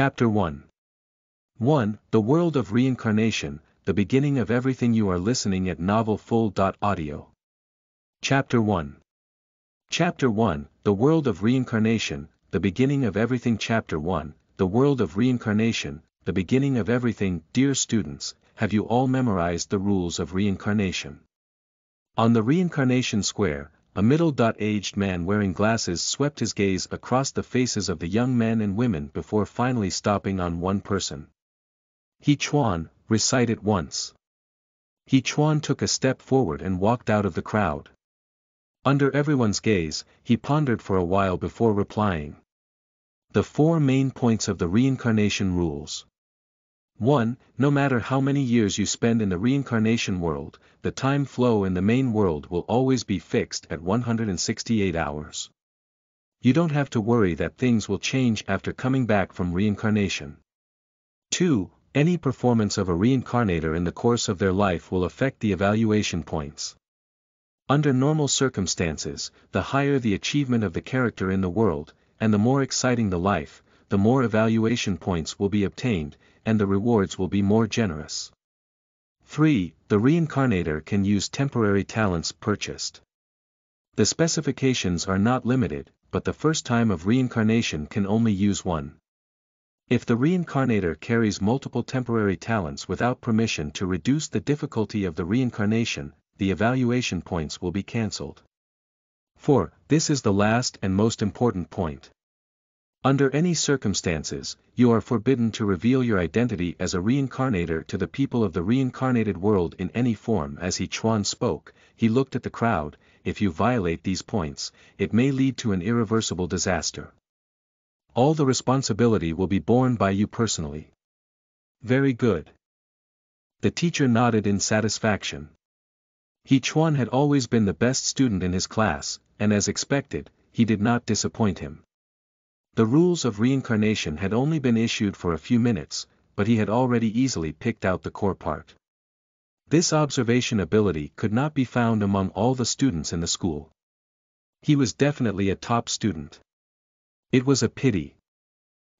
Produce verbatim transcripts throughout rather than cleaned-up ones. Chapter one. one. The World of Reincarnation, the beginning of everything. You are listening at novel full dot audio. Chapter one. Chapter one, The World of Reincarnation, the beginning of everything. Chapter one, The World of Reincarnation, the beginning of everything. Dear students, have you all memorized the rules of reincarnation? On the reincarnation square, a middle-aged man wearing glasses swept his gaze across the faces of the young men and women before finally stopping on one person. He Chuan, recite it once. He Chuan took a step forward and walked out of the crowd. Under everyone's gaze, he pondered for a while before replying. The four main points of the reincarnation rules. one. No matter how many years you spend in the reincarnation world, the time flow in the main world will always be fixed at one hundred sixty-eight hours. You don't have to worry that things will change after coming back from reincarnation. two. Any performance of a reincarnator in the course of their life will affect the evaluation points. Under normal circumstances, the higher the achievement of the character in the world, and the more exciting the life, the more evaluation points will be obtained, and the rewards will be more generous. three. The reincarnator can use temporary talents purchased. The specifications are not limited, but the first time of reincarnation can only use one. If the reincarnator carries multiple temporary talents without permission to reduce the difficulty of the reincarnation, the evaluation points will be cancelled. four. This is the last and most important point. Under any circumstances, you are forbidden to reveal your identity as a reincarnator to the people of the reincarnated world in any form. As He Chuan spoke, he looked at the crowd. If you violate these points, it may lead to an irreversible disaster. All the responsibility will be borne by you personally. Very good. The teacher nodded in satisfaction. He Chuan had always been the best student in his class, and as expected, he did not disappoint him. The rules of reincarnation had only been issued for a few minutes, but he had already easily picked out the core part. This observation ability could not be found among all the students in the school. He was definitely a top student. It was a pity.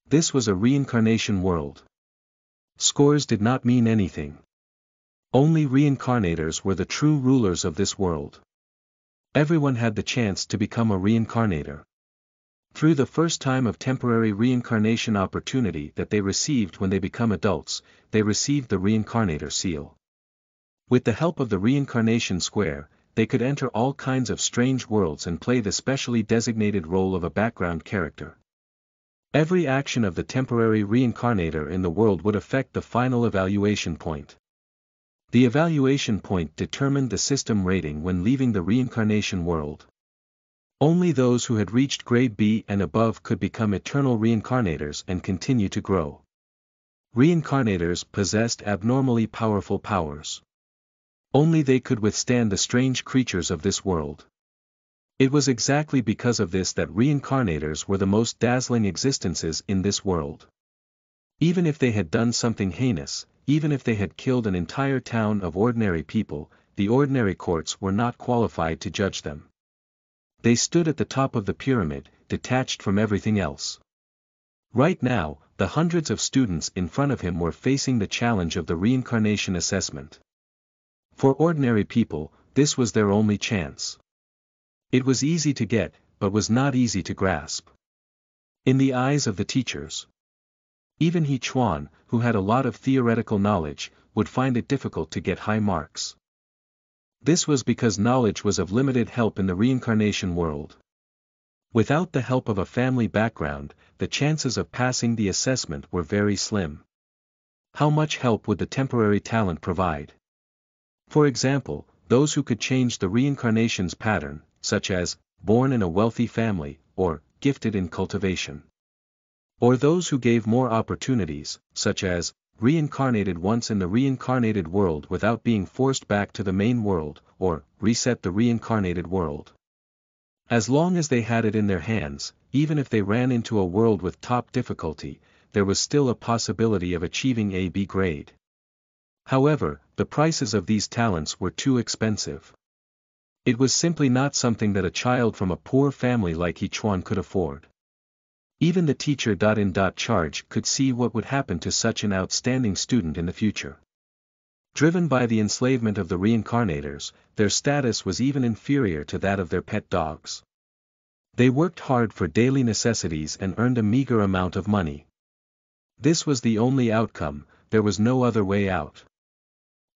This was a reincarnation world. Scores did not mean anything. Only reincarnators were the true rulers of this world. Everyone had the chance to become a reincarnator. Through the first time of temporary reincarnation opportunity that they received when they become adults, they received the reincarnator seal. With the help of the reincarnation square, they could enter all kinds of strange worlds and play the specially designated role of a background character. Every action of the temporary reincarnator in the world would affect the final evaluation point. The evaluation point determined the system rating when leaving the reincarnation world. Only those who had reached grade B and above could become eternal reincarnators and continue to grow. Reincarnators possessed abnormally powerful powers. Only they could withstand the strange creatures of this world. It was exactly because of this that reincarnators were the most dazzling existences in this world. Even if they had done something heinous, even if they had killed an entire town of ordinary people, the ordinary courts were not qualified to judge them. They stood at the top of the pyramid, detached from everything else. Right now, the hundreds of students in front of him were facing the challenge of the reincarnation assessment. For ordinary people, this was their only chance. It was easy to get, but was not easy to grasp. In the eyes of the teachers, even He Chuan, who had a lot of theoretical knowledge, would find it difficult to get high marks. This was because knowledge was of limited help in the reincarnation world. Without the help of a family background, the chances of passing the assessment were very slim. How much help would the temporary talent provide? For example, those who could change the reincarnation's pattern, such as, born in a wealthy family, or, gifted in cultivation. Or those who gave more opportunities, such as, reincarnated once in the reincarnated world without being forced back to the main world, or reset the reincarnated world. As long as they had it in their hands, even if they ran into a world with top difficulty, there was still a possibility of achieving a B grade. However, the prices of these talents were too expensive. It was simply not something that a child from a poor family like He Chuan could afford. Even the teacher in charge could see what would happen to such an outstanding student in the future. Driven by the enslavement of the reincarnators, their status was even inferior to that of their pet dogs. They worked hard for daily necessities and earned a meager amount of money. This was the only outcome, there was no other way out.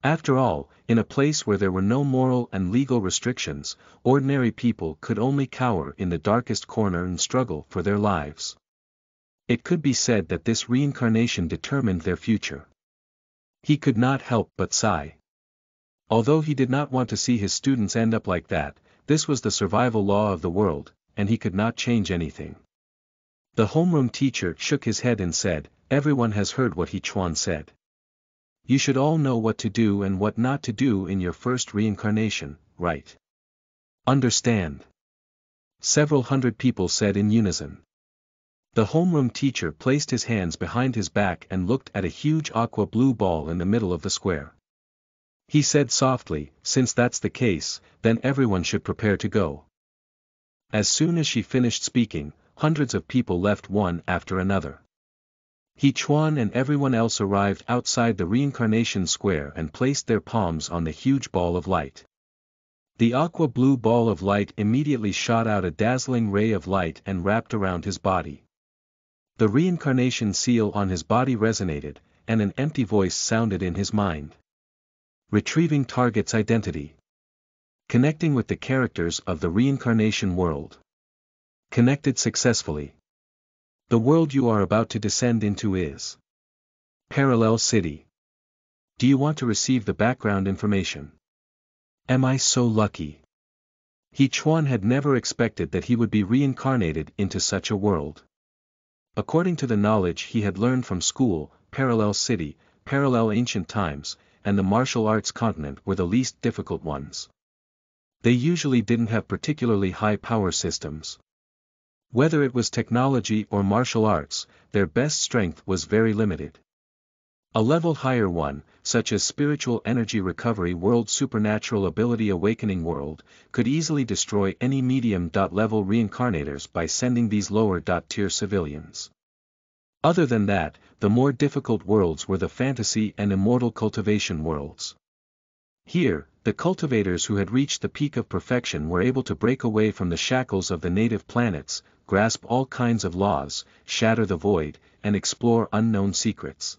After all, in a place where there were no moral and legal restrictions, ordinary people could only cower in the darkest corner and struggle for their lives. It could be said that this reincarnation determined their future. He could not help but sigh. Although he did not want to see his students end up like that, this was the survival law of the world, and he could not change anything. The homeroom teacher shook his head and said, "Everyone has heard what He Chuan said. You should all know what to do and what not to do in your first reincarnation, right? Understand?" Several hundred people said in unison. The homeroom teacher placed his hands behind his back and looked at a huge aqua blue ball in the middle of the square. He said softly, "Since that's the case, then everyone should prepare to go." As soon as she finished speaking, hundreds of people left one after another. He Chuan and everyone else arrived outside the reincarnation square and placed their palms on the huge ball of light. The aqua blue ball of light immediately shot out a dazzling ray of light and wrapped around his body. The reincarnation seal on his body resonated, and an empty voice sounded in his mind. "Retrieving target's identity. Connecting with the characters of the reincarnation world. Connected successfully. The world you are about to descend into is Parallel City. Do you want to receive the background information?" Am I so lucky? He Chuan had never expected that he would be reincarnated into such a world. According to the knowledge he had learned from school, Parallel City, Parallel Ancient Times, and the Martial Arts Continent were the least difficult ones. They usually didn't have particularly high power systems. Whether it was technology or martial arts, their best strength was very limited. A level higher one, such as Spiritual Energy Recovery World, Supernatural Ability Awakening World, could easily destroy any medium-level reincarnators by sending these lower-tier civilians. Other than that, the more difficult worlds were the fantasy and immortal cultivation worlds. Here, the cultivators who had reached the peak of perfection were able to break away from the shackles of the native planets, grasp all kinds of laws, shatter the void, and explore unknown secrets.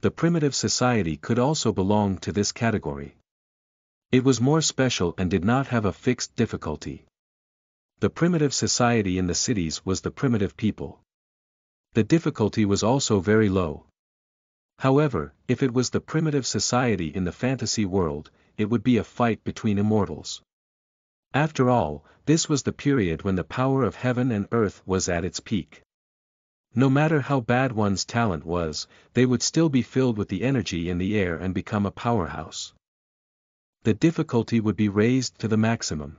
The primitive society could also belong to this category. It was more special and did not have a fixed difficulty. The primitive society in the cities was the primitive people. The difficulty was also very low. However, if it was the primitive society in the fantasy world, it would be a fight between immortals. After all, this was the period when the power of heaven and earth was at its peak. No matter how bad one's talent was, they would still be filled with the energy in the air and become a powerhouse. The difficulty would be raised to the maximum.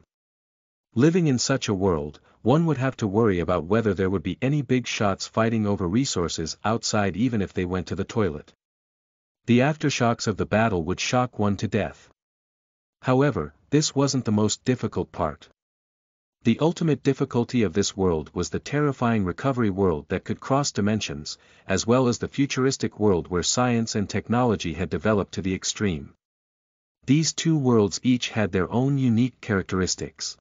Living in such a world, one would have to worry about whether there would be any big shots fighting over resources outside, even if they went to the toilet. The aftershocks of the battle would shock one to death. However, this wasn't the most difficult part. The ultimate difficulty of this world was the terrifying recovery world that could cross dimensions, as well as the futuristic world where science and technology had developed to the extreme. These two worlds each had their own unique characteristics.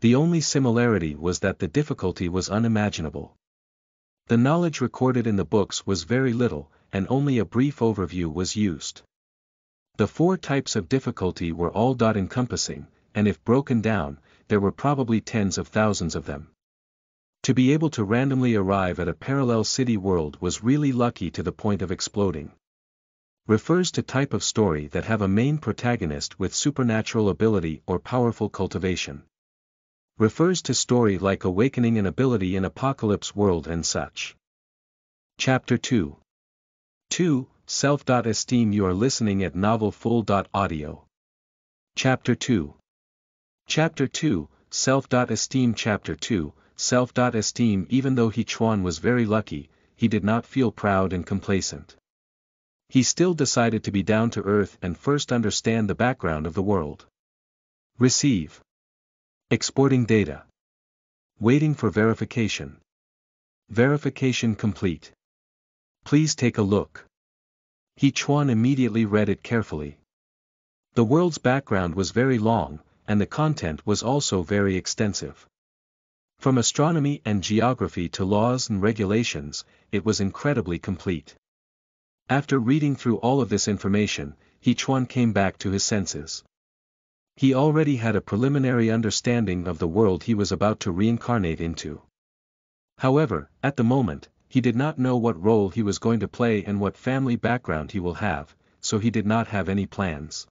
The only similarity was that the difficulty was unimaginable. The knowledge recorded in the books was very little, and only a brief overview was used. The four types of difficulty were all-encompassing, and if broken down, there were probably tens of thousands of them. To be able to randomly arrive at a parallel city world was really lucky to the point of exploding. Refers to type of story that have a main protagonist with supernatural ability or powerful cultivation. Refers to story like awakening and ability in apocalypse world and such. Chapter two. two. Self-esteem. You are listening at novel full dot audio. Chapter two. Chapter two, Self-esteem. Chapter two, Self-esteem. Even though He Chuan was very lucky, he did not feel proud and complacent. He still decided to be down to earth and first understand the background of the world. Receive. Exporting data. Waiting for verification. Verification complete. Please take a look. He Chuan immediately read it carefully. The world's background was very long, and the content was also very extensive. From astronomy and geography to laws and regulations, it was incredibly complete. After reading through all of this information, He Chuan came back to his senses. He already had a preliminary understanding of the world he was about to reincarnate into. However, at the moment, he did not know what role he was going to play and what family background he will have, so he did not have any plans.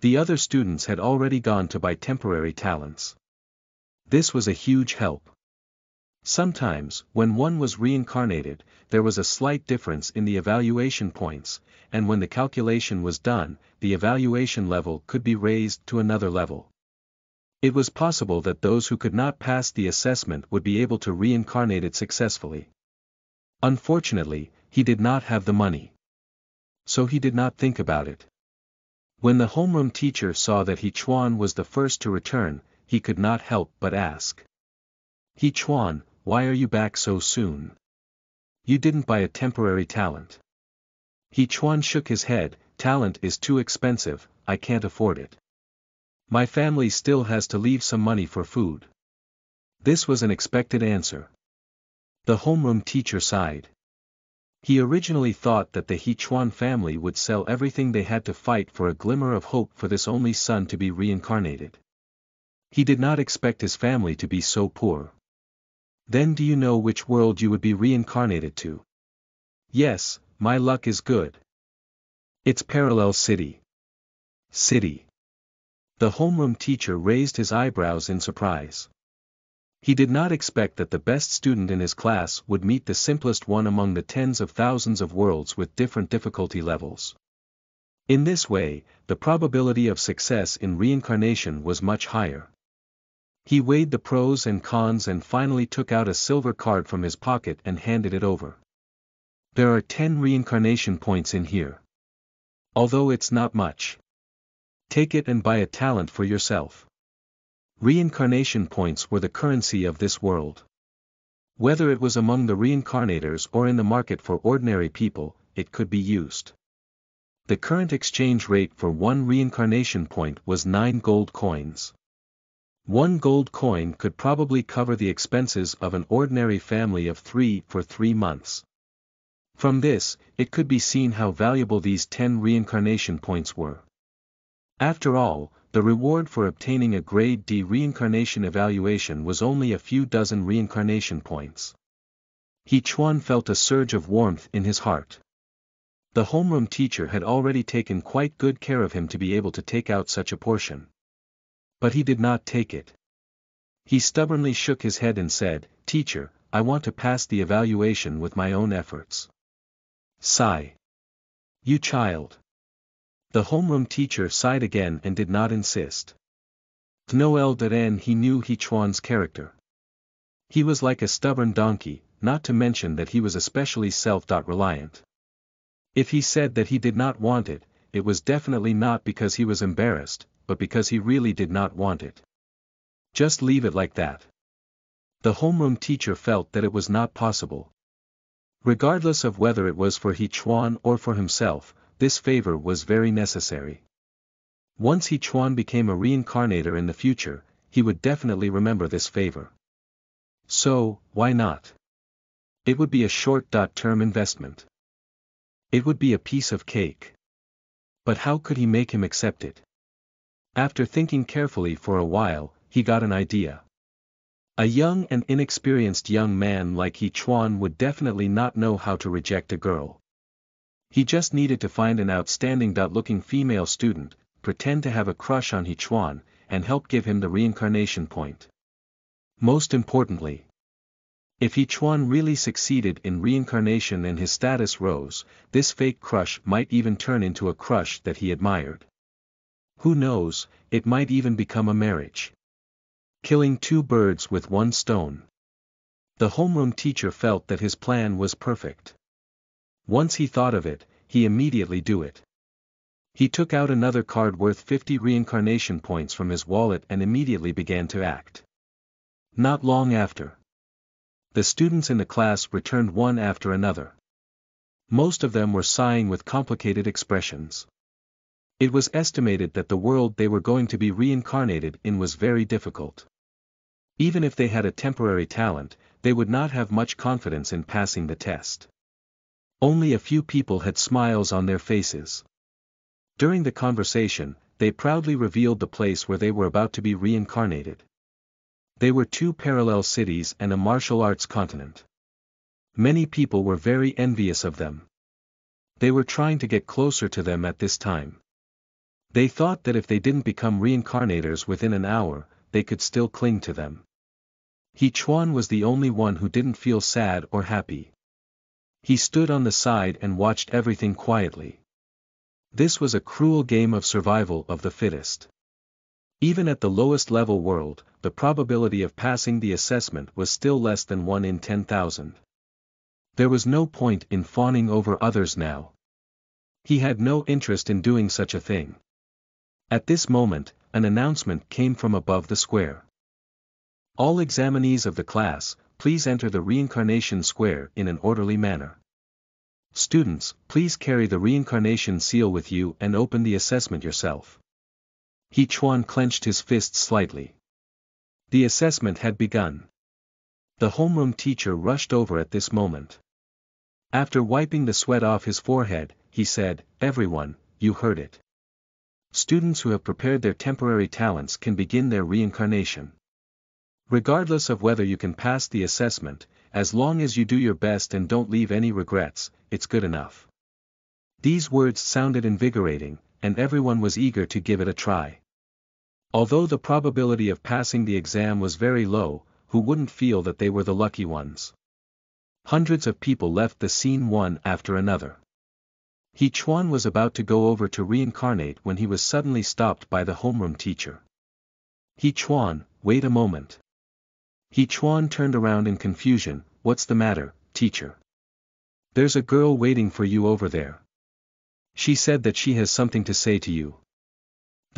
The other students had already gone to buy temporary talents. This was a huge help. Sometimes, when one was reincarnated, there was a slight difference in the evaluation points, and when the calculation was done, the evaluation level could be raised to another level. It was possible that those who could not pass the assessment would be able to reincarnate it successfully. Unfortunately, he did not have the money. So he did not think about it. When the homeroom teacher saw that He Chuan was the first to return, he could not help but ask. He Chuan, why are you back so soon? You didn't buy a temporary talent. He Chuan shook his head, talent is too expensive, I can't afford it. My family still has to leave some money for food. This was an expected answer. The homeroom teacher sighed. He originally thought that the He Chuan family would sell everything they had to fight for a glimmer of hope for this only son to be reincarnated. He did not expect his family to be so poor. Then do you know which world you would be reincarnated to? Yes, my luck is good. It's Parallel City. City. The homeroom teacher raised his eyebrows in surprise. He did not expect that the best student in his class would meet the simplest one among the tens of thousands of worlds with different difficulty levels. In this way, the probability of success in reincarnation was much higher. He weighed the pros and cons and finally took out a silver card from his pocket and handed it over. There are ten reincarnation points in here. Although it's not much. Take it and buy a talent for yourself. Reincarnation points were the currency of this world. Whether it was among the reincarnators or in the market for ordinary people, it could be used. The current exchange rate for one reincarnation point was nine gold coins. One gold coin could probably cover the expenses of an ordinary family of three for three months. From this, it could be seen how valuable these ten reincarnation points were. After all, the reward for obtaining a grade D reincarnation evaluation was only a few dozen reincarnation points. He Chuan felt a surge of warmth in his heart. The homeroom teacher had already taken quite good care of him to be able to take out such a portion. But he did not take it. He stubbornly shook his head and said, Teacher, I want to pass the evaluation with my own efforts. Sigh. You child. The homeroom teacher sighed again and did not insist. Noel Deren he knew He Chuan's character. He was like a stubborn donkey, not to mention that he was especially self-reliant. If he said that he did not want it, it was definitely not because he was embarrassed, but because he really did not want it. Just leave it like that. The homeroom teacher felt that it was not possible. Regardless of whether it was for He Chuan or for himself, this favor was very necessary. Once He Chuan became a reincarnator in the future, he would definitely remember this favor. So, why not? It would be a short-term investment. It would be a piece of cake. But how could he make him accept it? After thinking carefully for a while, he got an idea. A young and inexperienced young man like He Chuan would definitely not know how to reject a girl. He just needed to find an outstanding-looking female student, pretend to have a crush on He Chuan, and help give him the reincarnation point. Most importantly, if He Chuan really succeeded in reincarnation and his status rose, this fake crush might even turn into a crush that he admired. Who knows, it might even become a marriage. Killing two birds with one stone. The homeroom teacher felt that his plan was perfect. Once he thought of it, he immediately do it. He took out another card worth fifty reincarnation points from his wallet and immediately began to act. Not long after, the students in the class returned one after another. Most of them were sighing with complicated expressions. It was estimated that the world they were going to be reincarnated in was very difficult. Even if they had a temporary talent, they would not have much confidence in passing the test. Only a few people had smiles on their faces. During the conversation, they proudly revealed the place where they were about to be reincarnated. They were two parallel cities and a martial arts continent. Many people were very envious of them. They were trying to get closer to them at this time. They thought that if they didn't become reincarnators within an hour, they could still cling to them. He Chuan was the only one who didn't feel sad or happy. He stood on the side and watched everything quietly. This was a cruel game of survival of the fittest. Even at the lowest level world, the probability of passing the assessment was still less than one in ten thousand. There was no point in fawning over others now. He had no interest in doing such a thing. At this moment, an announcement came from above the square. "All examinees of the class, please enter the reincarnation square in an orderly manner. Students, please carry the reincarnation seal with you and open the assessment yourself." He Chuan clenched his fists slightly. The assessment had begun. The homeroom teacher rushed over at this moment. After wiping the sweat off his forehead, he said, "Everyone, you heard it. Students who have prepared their temporary talents can begin their reincarnation. Regardless of whether you can pass the assessment, as long as you do your best and don't leave any regrets, it's good enough." These words sounded invigorating, and everyone was eager to give it a try. Although the probability of passing the exam was very low, who wouldn't feel that they were the lucky ones? Hundreds of people left the scene one after another. He Chuan was about to go over to reincarnate when he was suddenly stopped by the homeroom teacher. "He Chuan, wait a moment." He Chuan turned around in confusion. "What's the matter, teacher?" "There's a girl waiting for you over there. She said that she has something to say to you."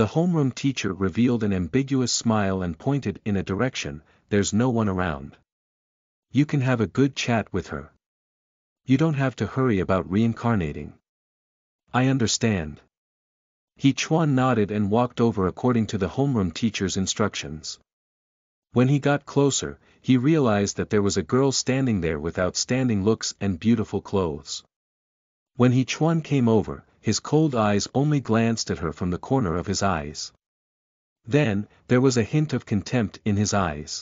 The homeroom teacher revealed an ambiguous smile and pointed in a direction. "There's no one around. You can have a good chat with her. You don't have to hurry about reincarnating." "I understand." He Chuan nodded and walked over according to the homeroom teacher's instructions. When he got closer, he realized that there was a girl standing there with outstanding looks and beautiful clothes. When He Chuan came over, his cold eyes only glanced at her from the corner of his eyes. Then, there was a hint of contempt in his eyes.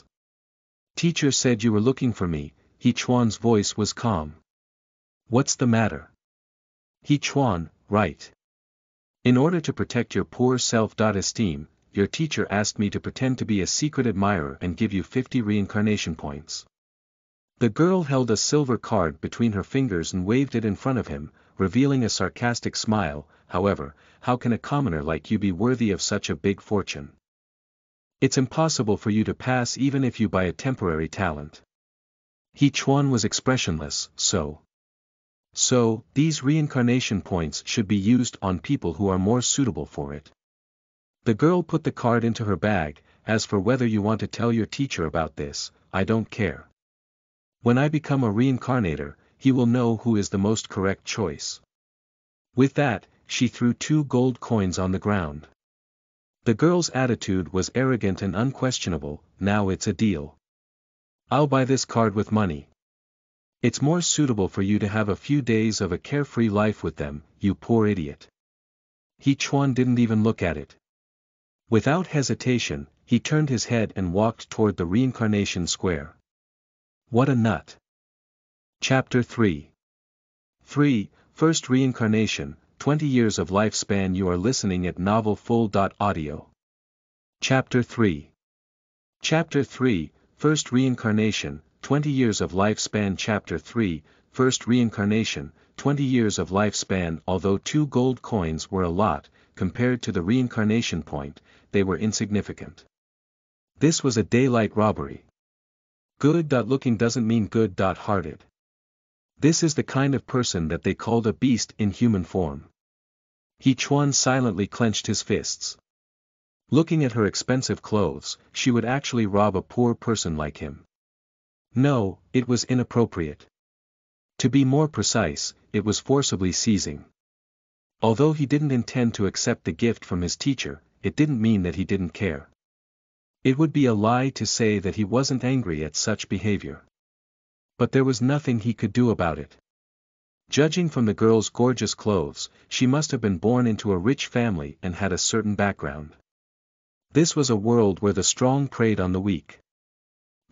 "Teacher said you were looking for me." He Chuan's voice was calm. "What's the matter?" "He Chuan, right. In order to protect your poor self-esteem, your teacher asked me to pretend to be a secret admirer and give you fifty reincarnation points." The girl held a silver card between her fingers and waved it in front of him, revealing a sarcastic smile. "However, how can a commoner like you be worthy of such a big fortune? It's impossible for you to pass even if you buy a temporary talent." He Chuan was expressionless. so. So, these reincarnation points should be used on people who are more suitable for it." The girl put the card into her bag. "As for whether you want to tell your teacher about this, I don't care. When I become a reincarnator, he will know who is the most correct choice." With that, she threw two gold coins on the ground. The girl's attitude was arrogant and unquestionable. "Now it's a deal. I'll buy this card with money. It's more suitable for you to have a few days of a carefree life with them, you poor idiot." He Chuan didn't even look at it. Without hesitation, he turned his head and walked toward the reincarnation square. What a nut. Chapter three. three. First Reincarnation, twenty years of Lifespan. You are listening at novel full dot audio. Chapter three. Chapter three, First Reincarnation, twenty years of Lifespan. Chapter three, First Reincarnation, twenty years of Lifespan. Although two gold coins were a lot, compared to the reincarnation point, they were insignificant. This was a daylight robbery. Good-looking doesn't mean good-hearted. This is the kind of person that they called a beast in human form. He Chuan silently clenched his fists. Looking at her expensive clothes, she would actually rob a poor person like him. No, it was inappropriate. To be more precise, it was forcibly seizing. Although he didn't intend to accept the gift from his teacher, it didn't mean that he didn't care. It would be a lie to say that he wasn't angry at such behavior. But there was nothing he could do about it. Judging from the girl's gorgeous clothes, she must have been born into a rich family and had a certain background. This was a world where the strong preyed on the weak.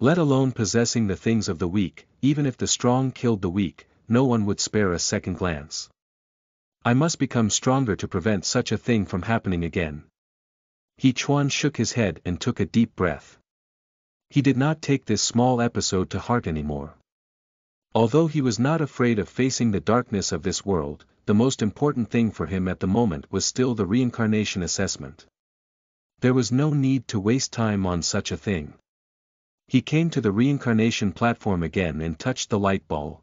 Let alone possessing the things of the weak, even if the strong killed the weak, no one would spare a second glance. I must become stronger to prevent such a thing from happening again. He Chuan shook his head and took a deep breath. He did not take this small episode to heart anymore. Although he was not afraid of facing the darkness of this world, the most important thing for him at the moment was still the reincarnation assessment. There was no need to waste time on such a thing. He came to the reincarnation platform again and touched the light bulb.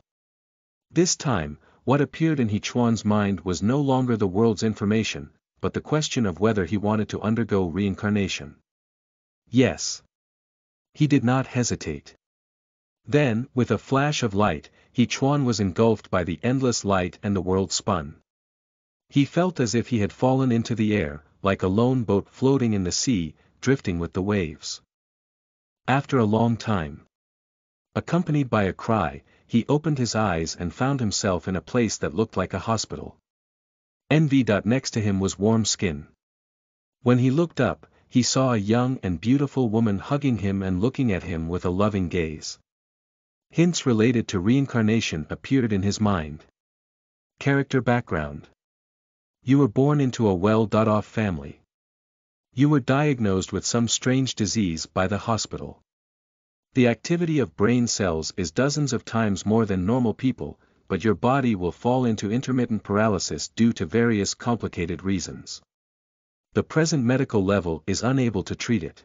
This time, what appeared in He Chuan's mind was no longer the world's information, but the question of whether he wanted to undergo reincarnation. Yes. He did not hesitate. Then, with a flash of light, He Chuan was engulfed by the endless light and the world spun. He felt as if he had fallen into the air, like a lone boat floating in the sea, drifting with the waves. After a long time, accompanied by a cry, he opened his eyes and found himself in a place that looked like a hospital. N V. Next to him was warm skin. When he looked up, he saw a young and beautiful woman hugging him and looking at him with a loving gaze. Hints related to reincarnation appeared in his mind. Character background. You were born into a well-off family. You were diagnosed with some strange disease by the hospital. The activity of brain cells is dozens of times more than normal people, but your body will fall into intermittent paralysis due to various complicated reasons. The present medical level is unable to treat it.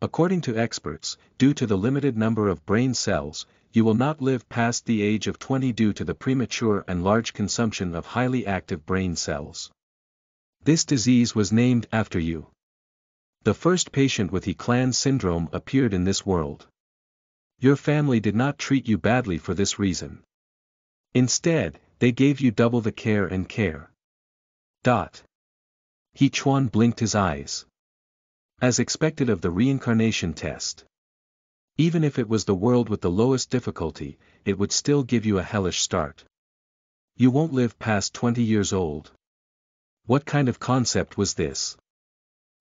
According to experts, due to the limited number of brain cells, you will not live past the age of twenty due to the premature and large consumption of highly active brain cells. This disease was named after you. The first patient with He Clan syndrome appeared in this world. Your family did not treat you badly for this reason. Instead, they gave you double the care and care. Dot. He Chuan blinked his eyes. As expected of the reincarnation test. Even if it was the world with the lowest difficulty, it would still give you a hellish start. You won't live past twenty years old. What kind of concept was this?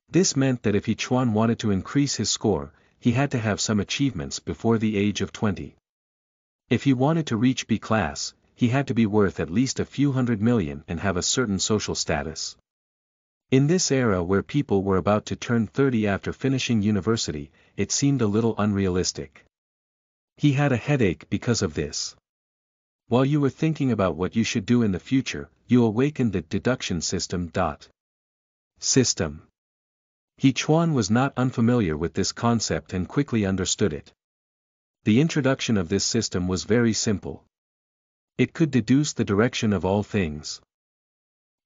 This meant that if He Chuan wanted to increase his score, he had to have some achievements before the age of twenty. If he wanted to reach B class, he had to be worth at least a few hundred million and have a certain social status. In this era where people were about to turn thirty after finishing university, it seemed a little unrealistic. He had a headache because of this. While you were thinking about what you should do in the future, you awakened the deduction system. System. He Chuan was not unfamiliar with this concept and quickly understood it. The introduction of this system was very simple. It could deduce the direction of all things.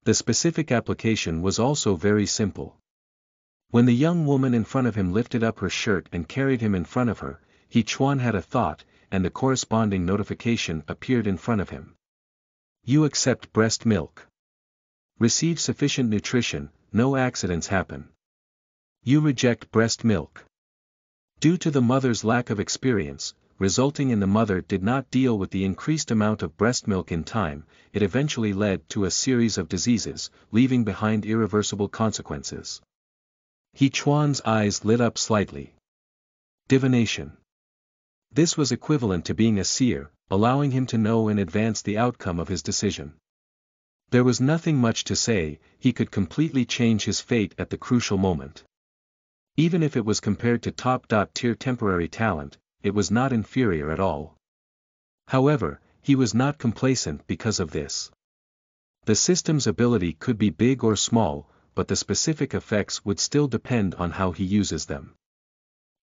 The specific application was also very simple. When the young woman in front of him lifted up her shirt and carried him in front of her, He Chuan had a thought, and the corresponding notification appeared in front of him. You accept breast milk. Receive sufficient nutrition, no accidents happen. You reject breast milk. Due to the mother's lack of experience, resulting in the mother did not deal with the increased amount of breast milk in time, it eventually led to a series of diseases, leaving behind irreversible consequences. He Chuan's eyes lit up slightly. Divination. This was equivalent to being a seer, allowing him to know in advance the outcome of his decision. There was nothing much to say, he could completely change his fate at the crucial moment. Even if it was compared to top-tier temporary talent, it was not inferior at all. However, he was not complacent because of this. The system's ability could be big or small, but the specific effects would still depend on how he uses them.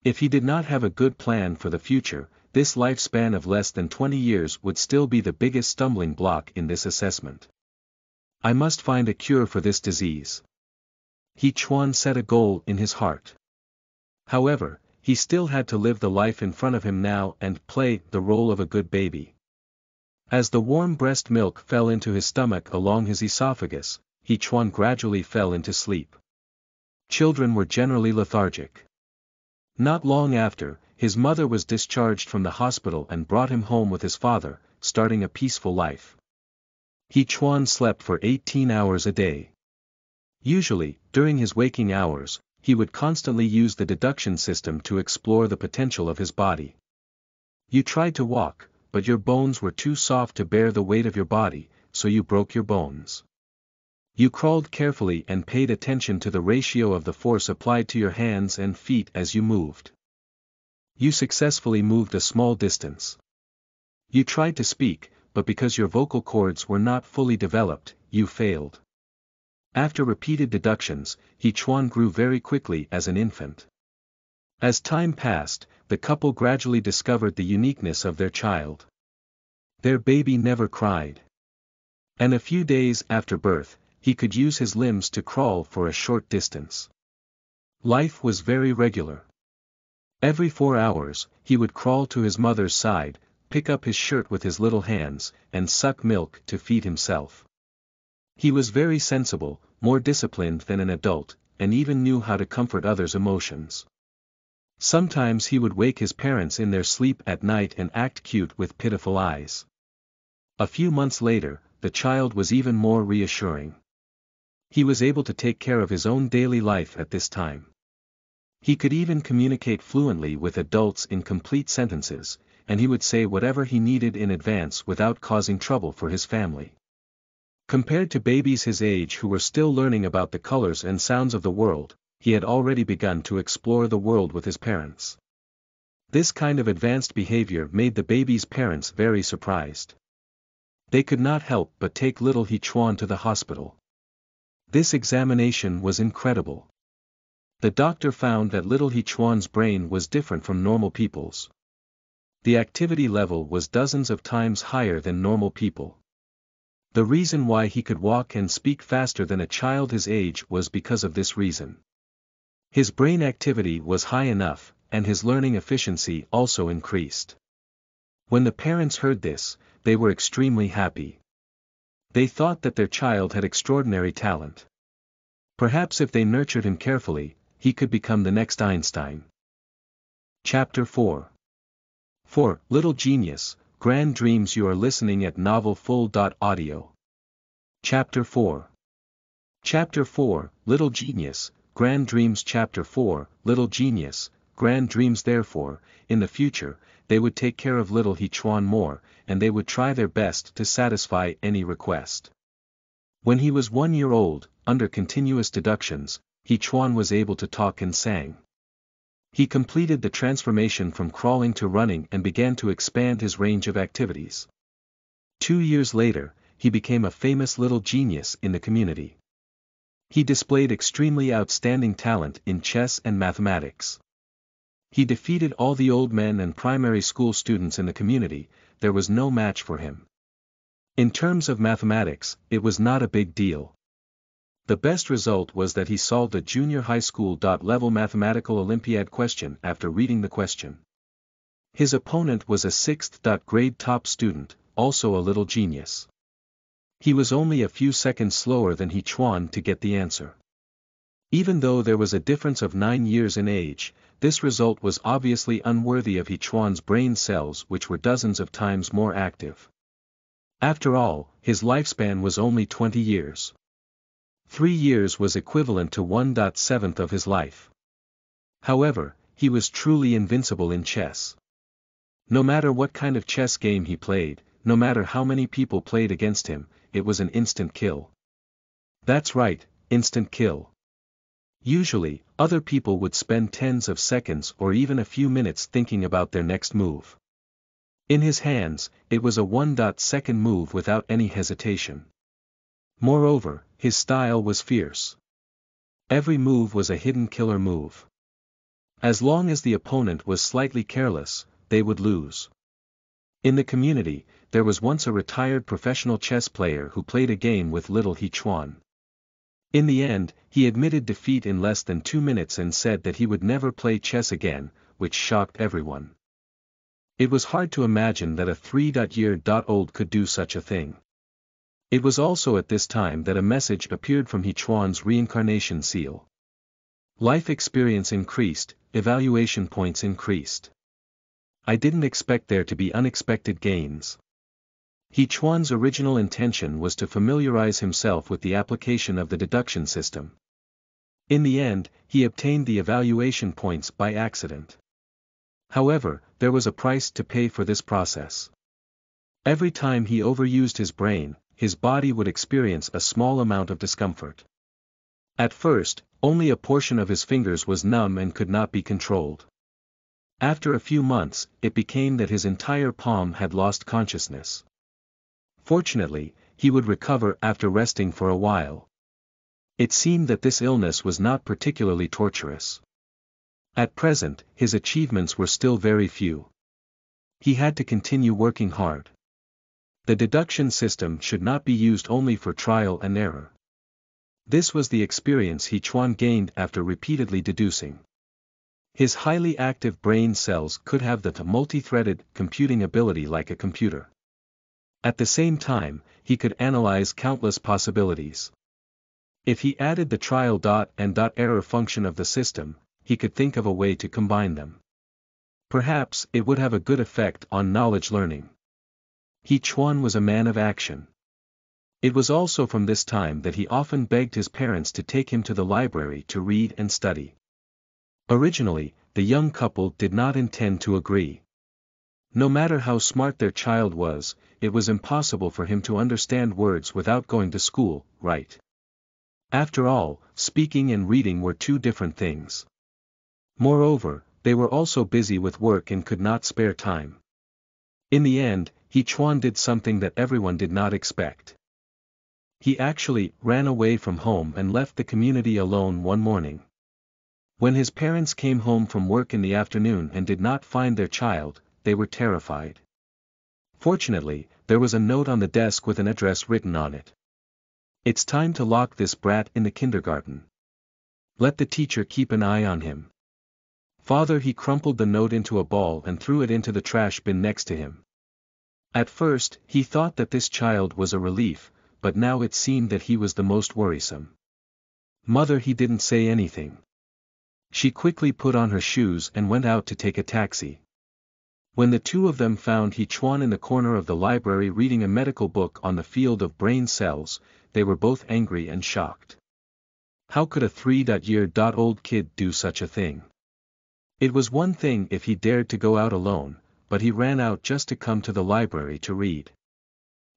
If he did not have a good plan for the future, this lifespan of less than twenty years would still be the biggest stumbling block in this assessment. I must find a cure for this disease. He Chuan set a goal in his heart. However, he still had to live the life in front of him now and play the role of a good baby. As the warm breast milk fell into his stomach along his esophagus, He Chuan gradually fell into sleep. Children were generally lethargic. Not long after, his mother was discharged from the hospital and brought him home with his father, starting a peaceful life. He Chuan slept for eighteen hours a day. Usually, during his waking hours, he would constantly use the deduction system to explore the potential of his body. You tried to walk, but your bones were too soft to bear the weight of your body, so you broke your bones. You crawled carefully and paid attention to the ratio of the force applied to your hands and feet as you moved. You successfully moved a small distance. You tried to speak, but because your vocal cords were not fully developed, you failed. After repeated deductions, He Chuan grew very quickly as an infant. As time passed, the couple gradually discovered the uniqueness of their child. Their baby never cried. And a few days after birth, he could use his limbs to crawl for a short distance. Life was very regular. Every four hours, he would crawl to his mother's side, pick up his shirt with his little hands, and suck milk to feed himself. He was very sensible, more disciplined than an adult, and even knew how to comfort others' emotions. Sometimes he would wake his parents in their sleep at night and act cute with pitiful eyes. A few months later, the child was even more reassuring. He was able to take care of his own daily life at this time. He could even communicate fluently with adults in complete sentences, and he would say whatever he needed in advance without causing trouble for his family. Compared to babies his age who were still learning about the colors and sounds of the world, he had already begun to explore the world with his parents. This kind of advanced behavior made the baby's parents very surprised. They could not help but take little He Chuan to the hospital. This examination was incredible. The doctor found that little He Chuan's brain was different from normal people's. The activity level was dozens of times higher than normal people. The reason why he could walk and speak faster than a child his age was because of this reason. His brain activity was high enough, and his learning efficiency also increased. When the parents heard this, they were extremely happy. They thought that their child had extraordinary talent. Perhaps if they nurtured him carefully, he could become the next Einstein. Chapter four. For, Little Genius, Grand Dreams. You are listening at novel full dot audio. Chapter four. Chapter four, Little Genius, Grand Dreams. Chapter four, Little Genius, Grand Dreams. Therefore, in the future, they would take care of little He Chuan more, and they would try their best to satisfy any request. When he was one year old, under continuous deductions, He Chuan was able to talk and sang. He completed the transformation from crawling to running and began to expand his range of activities. Two years later, he became a famous little genius in the community. He displayed extremely outstanding talent in chess and mathematics. He defeated all the old men and primary school students in the community. There was no match for him. In terms of mathematics, it was not a big deal. The best result was that he solved a junior high school-level mathematical Olympiad question after reading the question. His opponent was a sixth grade top student, also a little genius. He was only a few seconds slower than He Chuan to get the answer. Even though there was a difference of nine years in age, this result was obviously unworthy of He Chuan's brain cells, which were dozens of times more active. After all, his lifespan was only twenty years. Three years was equivalent to one seventh of his life. However, he was truly invincible in chess. No matter what kind of chess game he played, no matter how many people played against him, it was an instant kill. That's right, instant kill. Usually, other people would spend tens of seconds or even a few minutes thinking about their next move. In his hands, it was a one second move without any hesitation. Moreover, his style was fierce. Every move was a hidden killer move. As long as the opponent was slightly careless, they would lose. In the community, there was once a retired professional chess player who played a game with little He Chuan. In the end, he admitted defeat in less than two minutes and said that he would never play chess again, which shocked everyone. It was hard to imagine that a three-year-old could do such a thing. It was also at this time that a message appeared from He Chuan's reincarnation seal. Life experience increased, evaluation points increased. I didn't expect there to be unexpected gains. He Chuan's original intention was to familiarize himself with the application of the deduction system. In the end, he obtained the evaluation points by accident. However, there was a price to pay for this process. Every time he overused his brain, his body would experience a small amount of discomfort. At first, only a portion of his fingers was numb and could not be controlled. After a few months, it became that his entire palm had lost consciousness. Fortunately, he would recover after resting for a while. It seemed that this illness was not particularly torturous. At present, his achievements were still very few. He had to continue working hard. The deduction system should not be used only for trial and error. This was the experience He Chuan gained after repeatedly deducing. His highly active brain cells could have the multi-threaded computing ability like a computer. At the same time, he could analyze countless possibilities. If he added the trial and error function of the system, he could think of a way to combine them. Perhaps it would have a good effect on knowledge learning. He Chuan was a man of action. It was also from this time that he often begged his parents to take him to the library to read and study. Originally, the young couple did not intend to agree. No matter how smart their child was, it was impossible for him to understand words without going to school, right? After all, speaking and reading were two different things. Moreover, they were also busy with work and could not spare time. In the end, He Chuan did something that everyone did not expect. He actually ran away from home and left the community alone one morning. When his parents came home from work in the afternoon and did not find their child, they were terrified. Fortunately, there was a note on the desk with an address written on it. "It's time to lock this brat in the kindergarten. Let the teacher keep an eye on him." Father He crumpled the note into a ball and threw it into the trash bin next to him. At first, he thought that this child was a relief, but now it seemed that he was the most worrisome. Mother He didn't say anything. She quickly put on her shoes and went out to take a taxi. When the two of them found He Chuan in the corner of the library reading a medical book on the field of brain cells, they were both angry and shocked. How could a three-year-old kid do such a thing? It was one thing if he dared to go out alone, but he ran out just to come to the library to read.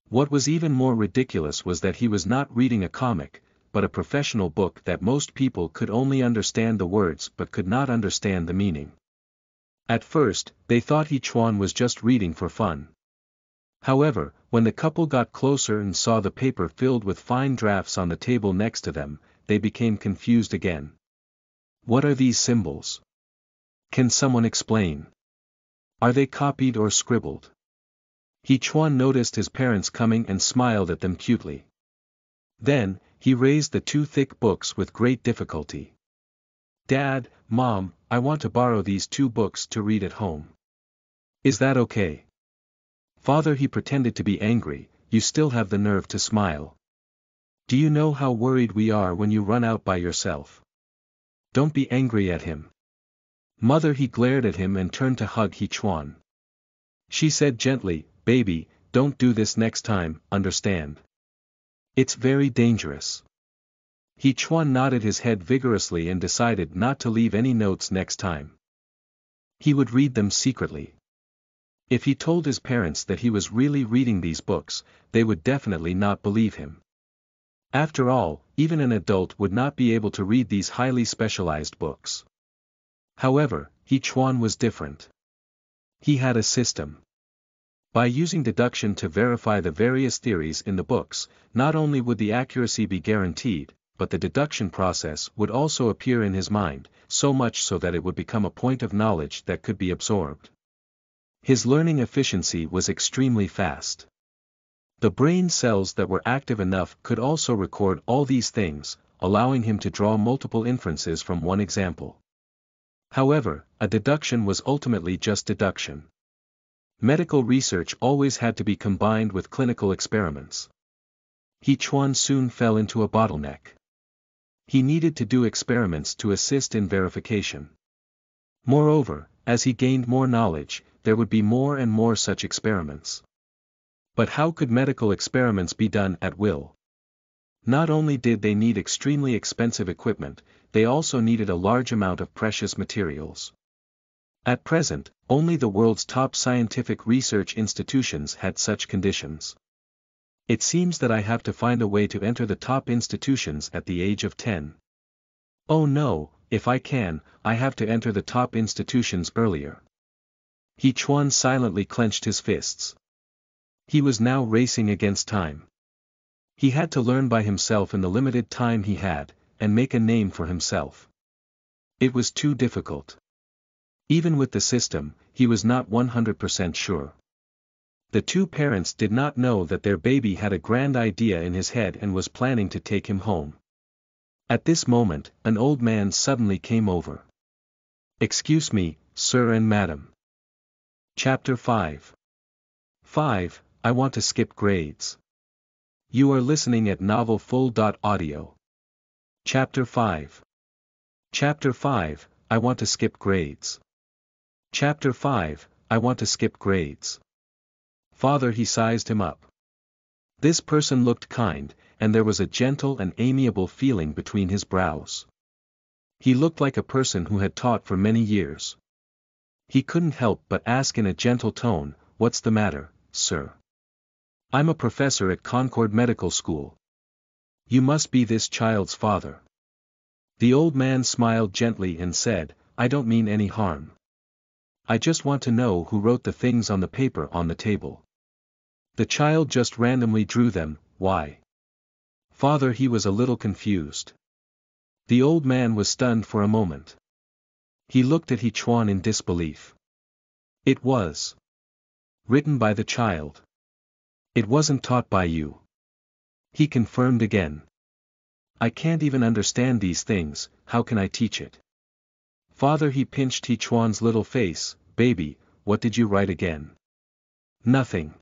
What was even more ridiculous was that he was not reading a comic, but a professional book that most people could only understand the words but could not understand the meaning. At first, they thought He Chuan was just reading for fun. However, when the couple got closer and saw the paper filled with fine drafts on the table next to them, they became confused again. What are these symbols? Can someone explain? Are they copied or scribbled? He Chuan noticed his parents coming and smiled at them cutely. Then, he raised the two thick books with great difficulty. "Dad, Mom, I want to borrow these two books to read at home. Is that okay?" Father He pretended to be angry. "You still have the nerve to smile. Do you know how worried we are when you run out by yourself? Don't be angry at him." Mother He glared at him and turned to hug He Chuan. She said gently, "Baby, don't do this next time, understand? It's very dangerous." He Chuan nodded his head vigorously and decided not to leave any notes next time. He would read them secretly. If he told his parents that he was really reading these books, they would definitely not believe him. After all, even an adult would not be able to read these highly specialized books. However, He Chuan was different. He had a system. By using deduction to verify the various theories in the books, not only would the accuracy be guaranteed, but the deduction process would also appear in his mind, so much so that it would become a point of knowledge that could be absorbed. His learning efficiency was extremely fast. The brain cells that were active enough could also record all these things, allowing him to draw multiple inferences from one example. However, a deduction was ultimately just deduction. Medical research always had to be combined with clinical experiments. He Chuan soon fell into a bottleneck. He needed to do experiments to assist in verification. Moreover, as he gained more knowledge, there would be more and more such experiments. But how could medical experiments be done at will? Not only did they need extremely expensive equipment, they also needed a large amount of precious materials. At present, only the world's top scientific research institutions had such conditions. It seems that I have to find a way to enter the top institutions at the age of ten. Oh no, if I can, I have to enter the top institutions earlier. He Chuan silently clenched his fists. He was now racing against time. He had to learn by himself in the limited time he had, and make a name for himself. It was too difficult. Even with the system, he was not one hundred percent sure. The two parents did not know that their baby had a grand idea in his head and was planning to take him home. At this moment, an old man suddenly came over. "Excuse me, sir and madam." Chapter five. five. I want to skip grades. You are listening at novel full dot audio. Chapter five. Chapter five. I want to skip grades. Chapter five. I want to skip grades. Father, he sized him up. This person looked kind, and there was a gentle and amiable feeling between his brows. He looked like a person who had taught for many years. He couldn't help but ask in a gentle tone, "What's the matter, sir?" "I'm a professor at Concord Medical School." "You must be this child's father." The old man smiled gently and said, "I don't mean any harm. I just want to know who wrote the things on the paper on the table. The child just randomly drew them, why?" Father, he was a little confused. The old man was stunned for a moment. He looked at He Chuan in disbelief. "It was written by the child. It wasn't taught by you," he confirmed again. "I can't even understand these things, how can I teach it?" Father, he pinched He Chuan's little face, "Baby, what did you write again?" "Nothing.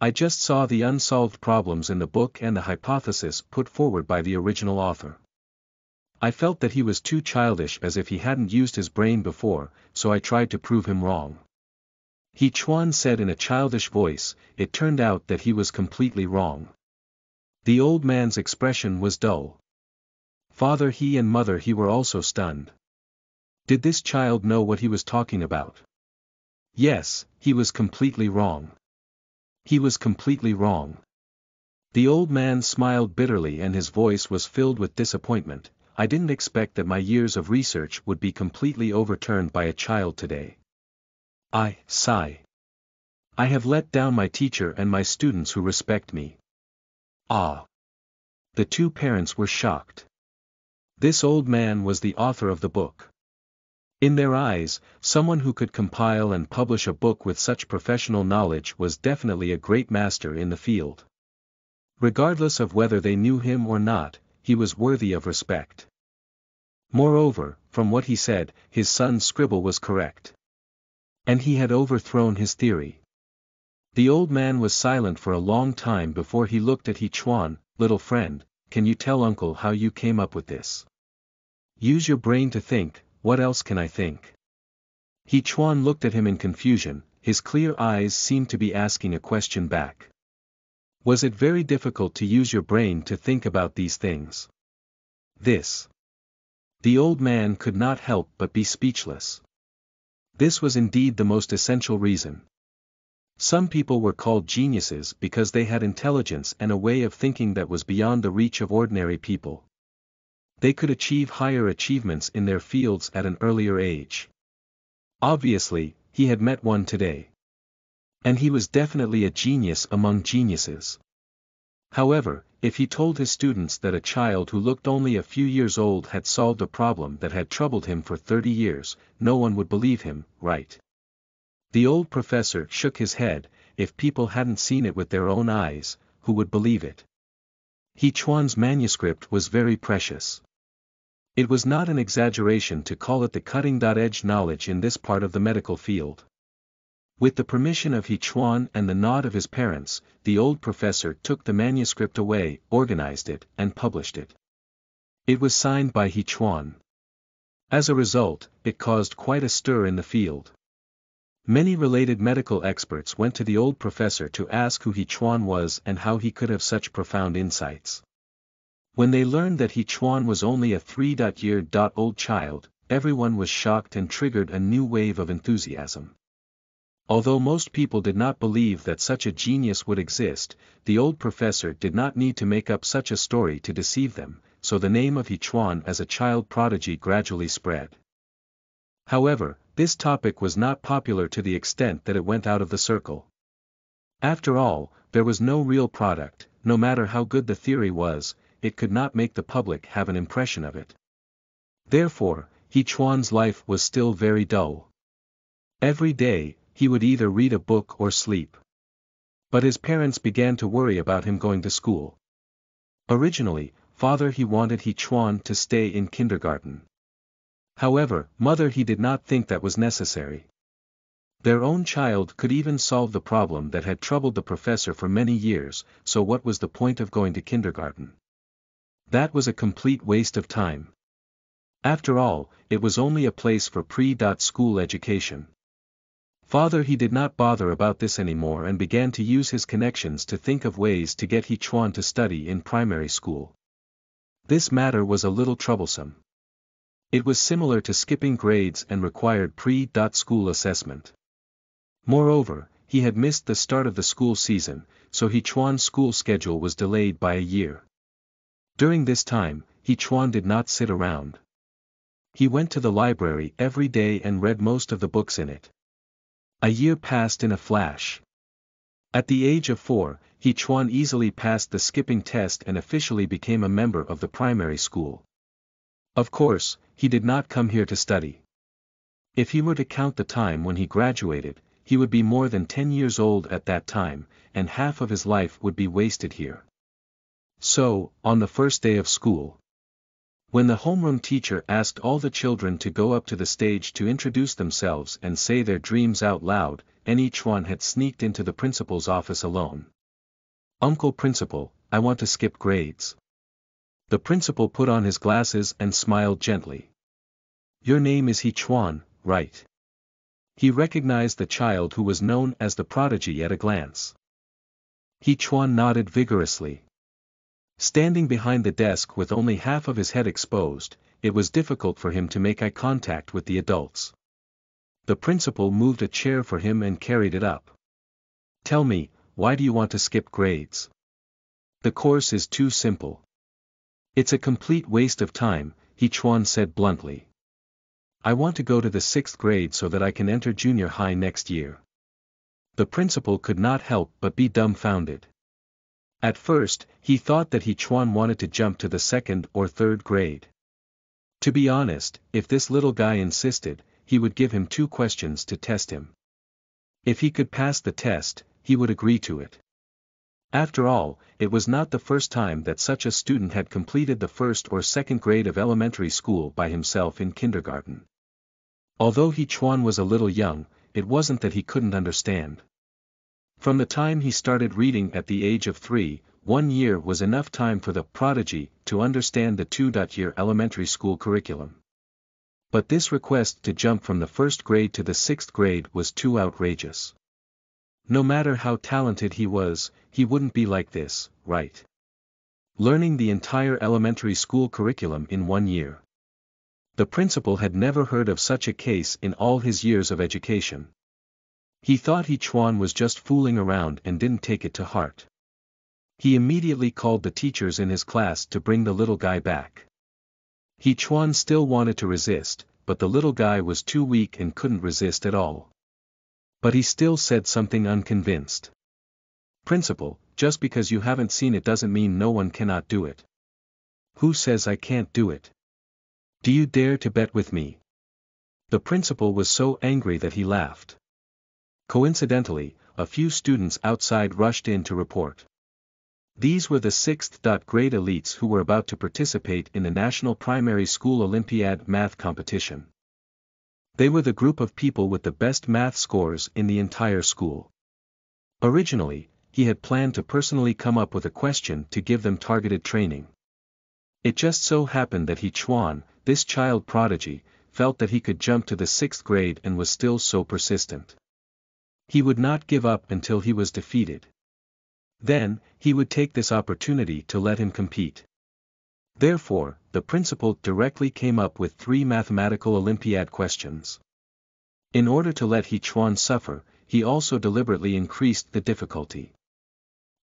I just saw the unsolved problems in the book and the hypothesis put forward by the original author." I felt that he was too childish, as if he hadn't used his brain before, so I tried to prove him wrong. He Chuan said in a childish voice, "It turned out that he was completely wrong." The old man's expression was dull. Father, he and mother, he were also stunned. Did this child know what he was talking about? Yes, he was completely wrong. He was completely wrong. The old man smiled bitterly and his voice was filled with disappointment. "I didn't expect that my years of research would be completely overturned by a child today. I sigh. I have let down my teacher and my students who respect me." Ah. The two parents were shocked. This old man was the author of the book. In their eyes, someone who could compile and publish a book with such professional knowledge was definitely a great master in the field. Regardless of whether they knew him or not, he was worthy of respect. Moreover, from what he said, his son's scribble was correct. And he had overthrown his theory. The old man was silent for a long time before he looked at He Chuan, "Little friend, can you tell uncle how you came up with this? Use your brain to think. What else can I think?" He Chuan looked at him in confusion, his clear eyes seemed to be asking a question back. "Was it very difficult to use your brain to think about these things?" This. The old man could not help but be speechless. This was indeed the most essential reason. Some people were called geniuses because they had intelligence and a way of thinking that was beyond the reach of ordinary people. They could achieve higher achievements in their fields at an earlier age. Obviously, he had met one today. And he was definitely a genius among geniuses. However, if he told his students that a child who looked only a few years old had solved a problem that had troubled him for thirty years, no one would believe him, right? The old professor shook his head. If people hadn't seen it with their own eyes, who would believe it? He Chuan's manuscript was very precious. It was not an exaggeration to call it the cutting-edge knowledge in this part of the medical field. With the permission of He Chuan and the nod of his parents, the old professor took the manuscript away, organized it, and published it. It was signed by He Chuan. As a result, it caused quite a stir in the field. Many related medical experts went to the old professor to ask who He Chuan was and how he could have such profound insights. When they learned that He Chuan was only a three-year-old child, everyone was shocked and triggered a new wave of enthusiasm. Although most people did not believe that such a genius would exist, the old professor did not need to make up such a story to deceive them, so the name of He Chuan as a child prodigy gradually spread. However, this topic was not popular to the extent that it went out of the circle. After all, there was no real product. No matter how good the theory was, it could not make the public have an impression of it. Therefore, He Chuan's life was still very dull. Every day, he would either read a book or sleep. But his parents began to worry about him going to school. Originally, father he wanted He Chuan to stay in kindergarten. However, mother he did not think that was necessary. Their own child could even solve the problem that had troubled the professor for many years, so what was the point of going to kindergarten? That was a complete waste of time. After all, it was only a place for pre-school education. Father he did not bother about this anymore and began to use his connections to think of ways to get He Chuan to study in primary school. This matter was a little troublesome. It was similar to skipping grades and required pre-school assessment. Moreover, he had missed the start of the school season, so He Chuan's school schedule was delayed by a year. During this time, He Chuan did not sit around. He went to the library every day and read most of the books in it. A year passed in a flash. At the age of four, He Chuan easily passed the skipping test and officially became a member of the primary school. Of course, he did not come here to study. If he were to count the time when he graduated, he would be more than ten years old at that time, and half of his life would be wasted here. So, on the first day of school, when the homeroom teacher asked all the children to go up to the stage to introduce themselves and say their dreams out loud, and each one had sneaked into the principal's office alone. "Uncle Principal, I want to skip grades." The principal put on his glasses and smiled gently. "Your name is He Chuan, right?" He recognized the child who was known as the prodigy at a glance. He Chuan nodded vigorously. Standing behind the desk with only half of his head exposed, it was difficult for him to make eye contact with the adults. The principal moved a chair for him and carried it up. "Tell me, why do you want to skip grades? The course is too simple." "It's a complete waste of time," He Chuan said bluntly. "I want to go to the sixth grade so that I can enter junior high next year." The principal could not help but be dumbfounded. At first, he thought that He Chuan wanted to jump to the second or third grade. To be honest, if this little guy insisted, he would give him two questions to test him. If he could pass the test, he would agree to it. After all, it was not the first time that such a student had completed the first or second grade of elementary school by himself in kindergarten. Although He Chuan was a little young, it wasn't that he couldn't understand. From the time he started reading at the age of three, one year was enough time for the prodigy to understand the two-year elementary school curriculum. But this request to jump from the first grade to the sixth grade was too outrageous. No matter how talented he was, he wouldn't be like this, right? Learning the entire elementary school curriculum in one year. The principal had never heard of such a case in all his years of education. He thought He Chuan was just fooling around and didn't take it to heart. He immediately called the teachers in his class to bring the little guy back. He Chuan still wanted to resist, but the little guy was too weak and couldn't resist at all. But he still said something unconvinced. "Principal, just because you haven't seen it doesn't mean no one cannot do it." "Who says I can't do it? Do you dare to bet with me?" The principal was so angry that he laughed. Coincidentally, a few students outside rushed in to report. These were the sixth grade elites who were about to participate in the National Primary School Olympiad math competition. They were the group of people with the best math scores in the entire school. Originally, he had planned to personally come up with a question to give them targeted training. It just so happened that He Chuan, this child prodigy, felt that he could jump to the sixth grade and was still so persistent. He would not give up until he was defeated. Then, he would take this opportunity to let him compete. Therefore, the principal directly came up with three mathematical Olympiad questions. In order to let He Chuan suffer, he also deliberately increased the difficulty.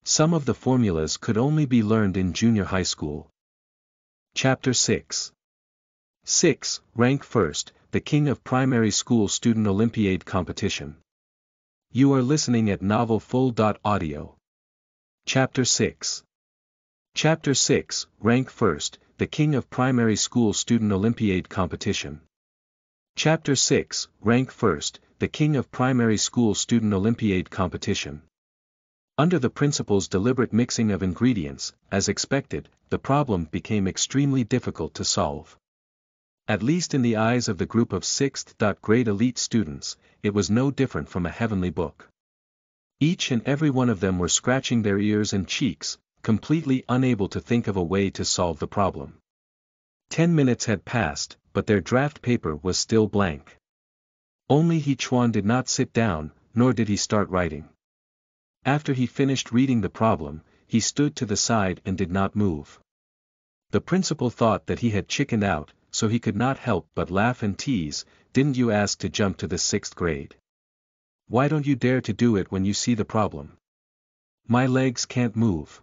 Some of the formulas could only be learned in junior high school. Chapter six. six. Rank First, the King of Primary School Student Olympiad Competition. You are listening at novel full dot audio. Chapter six. Chapter six, Rank First, the King of Primary School Student Olympiad Competition. Chapter six, Rank First, the King of Primary School Student Olympiad Competition. Under the principal's deliberate mixing of ingredients, as expected, the problem became extremely difficult to solve. At least in the eyes of the group of sixth grade elite students, it was no different from a heavenly book. Each and every one of them were scratching their ears and cheeks, completely unable to think of a way to solve the problem. Ten minutes had passed, but their draft paper was still blank. Only He Chuan did not sit down, nor did he start writing. After he finished reading the problem, he stood to the side and did not move. The principal thought that he had chickened out, so he could not help but laugh and tease, "Didn't you ask to jump to the sixth grade? Why don't you dare to do it when you see the problem? My legs can't move."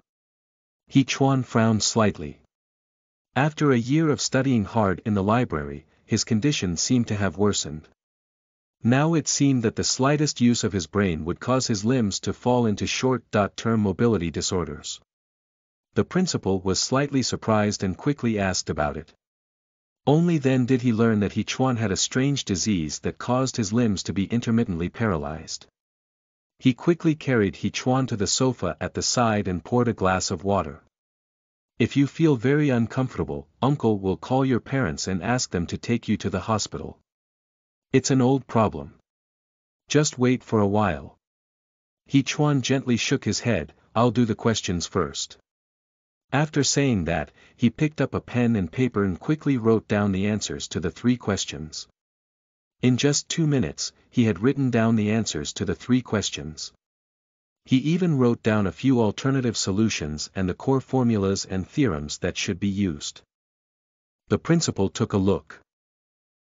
He Chuan frowned slightly. After a year of studying hard in the library, his condition seemed to have worsened. Now it seemed that the slightest use of his brain would cause his limbs to fall into short-term mobility disorders. The principal was slightly surprised and quickly asked about it. Only then did he learn that He Chuan had a strange disease that caused his limbs to be intermittently paralyzed. He quickly carried He Chuan to the sofa at the side and poured a glass of water. "If you feel very uncomfortable, uncle will call your parents and ask them to take you to the hospital. It's an old problem. Just wait for a while." He Chuan gently shook his head. "I'll do the questions first." After saying that, he picked up a pen and paper and quickly wrote down the answers to the three questions. In just two minutes, he had written down the answers to the three questions. He even wrote down a few alternative solutions and the core formulas and theorems that should be used. The principal took a look.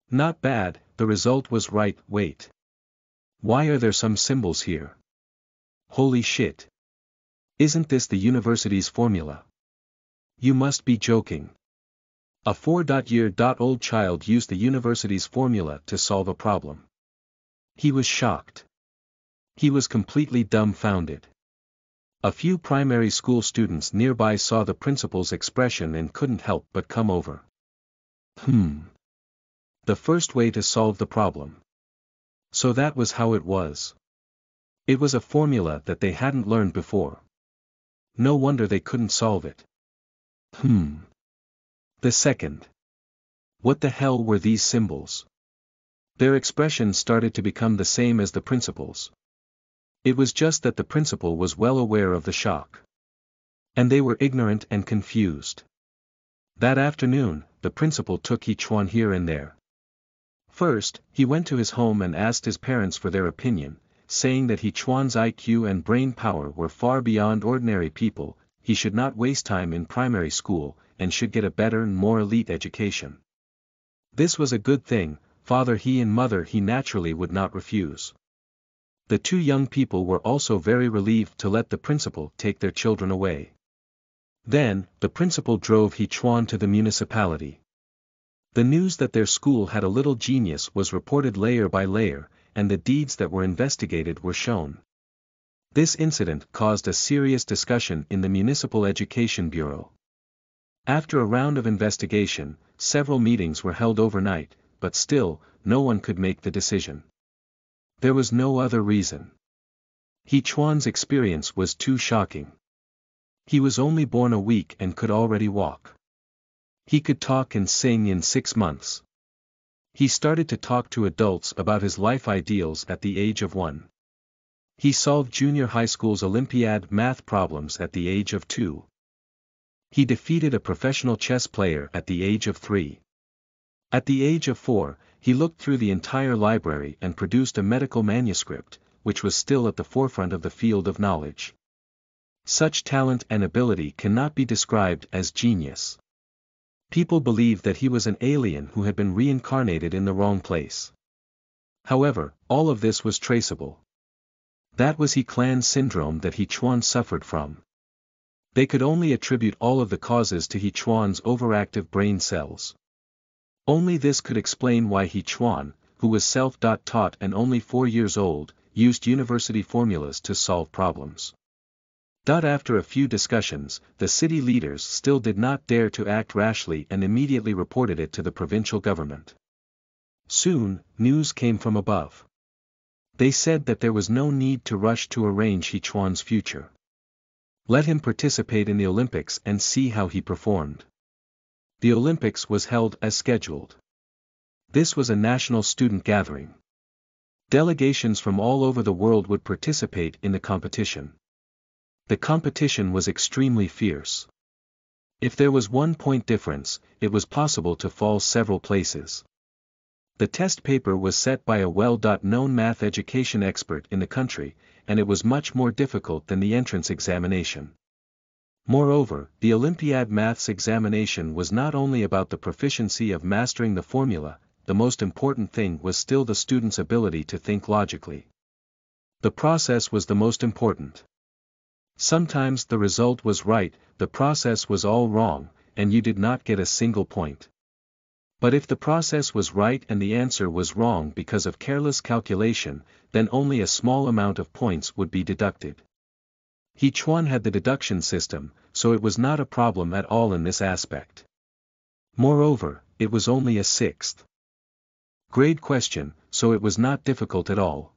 "Not bad, the result was right. Wait. Why are there some symbols here? Holy shit. Isn't this the university's formula? You must be joking. A four-year-old child used the university's formula to solve a problem." He was shocked. He was completely dumbfounded. A few primary school students nearby saw the principal's expression and couldn't help but come over. Hmm. The first way to solve the problem. So that was how it was. It was a formula that they hadn't learned before. No wonder they couldn't solve it. Hmm. The second. What the hell were these symbols? Their expression started to become the same as the principal's. It was just that the principal was well aware of the shock. And they were ignorant and confused. That afternoon, the principal took He Chuan here and there. First, he went to his home and asked his parents for their opinion, saying that He Chuan's I Q and brain power were far beyond ordinary people. He should not waste time in primary school, and should get a better and more elite education. This was a good thing. Father He and Mother He naturally would not refuse. The two young people were also very relieved to let the principal take their children away. Then, the principal drove He Chuan to the municipality. The news that their school had a little genius was reported layer by layer, and the deeds that were investigated were shown. This incident caused a serious discussion in the Municipal Education Bureau. After a round of investigation, several meetings were held overnight, but still, no one could make the decision. There was no other reason. He Chuan's experience was too shocking. He was only born a week and could already walk. He could talk and sing in six months. He started to talk to adults about his life ideals at the age of one. He solved junior high school's Olympiad math problems at the age of two. He defeated a professional chess player at the age of three. At the age of four, he looked through the entire library and produced a medical manuscript, which was still at the forefront of the field of knowledge. Such talent and ability cannot be described as genius. People believe that he was an alien who had been reincarnated in the wrong place. However, all of this was traceable. That was He Clan syndrome that He Chuan suffered from. They could only attribute all of the causes to He Chuan's overactive brain cells. Only this could explain why He Chuan, who was self-taught and only four years old, used university formulas to solve problems. After a few discussions, the city leaders still did not dare to act rashly and immediately reported it to the provincial government. Soon, news came from above. They said that there was no need to rush to arrange He Chuan's future. Let him participate in the Olympics and see how he performed. The Olympics was held as scheduled. This was a national student gathering. Delegations from all over the world would participate in the competition. The competition was extremely fierce. If there was one point difference, it was possible to fall several places. The test paper was set by a well-known math education expert in the country, and it was much more difficult than the entrance examination. Moreover, the Olympiad maths examination was not only about the proficiency of mastering the formula, the most important thing was still the student's ability to think logically. The process was the most important. Sometimes the result was right, the process was all wrong, and you did not get a single point. But if the process was right and the answer was wrong because of careless calculation, then only a small amount of points would be deducted. He Chuan had the deduction system, so it was not a problem at all in this aspect. Moreover, it was only a sixth grade question, so it was not difficult at all.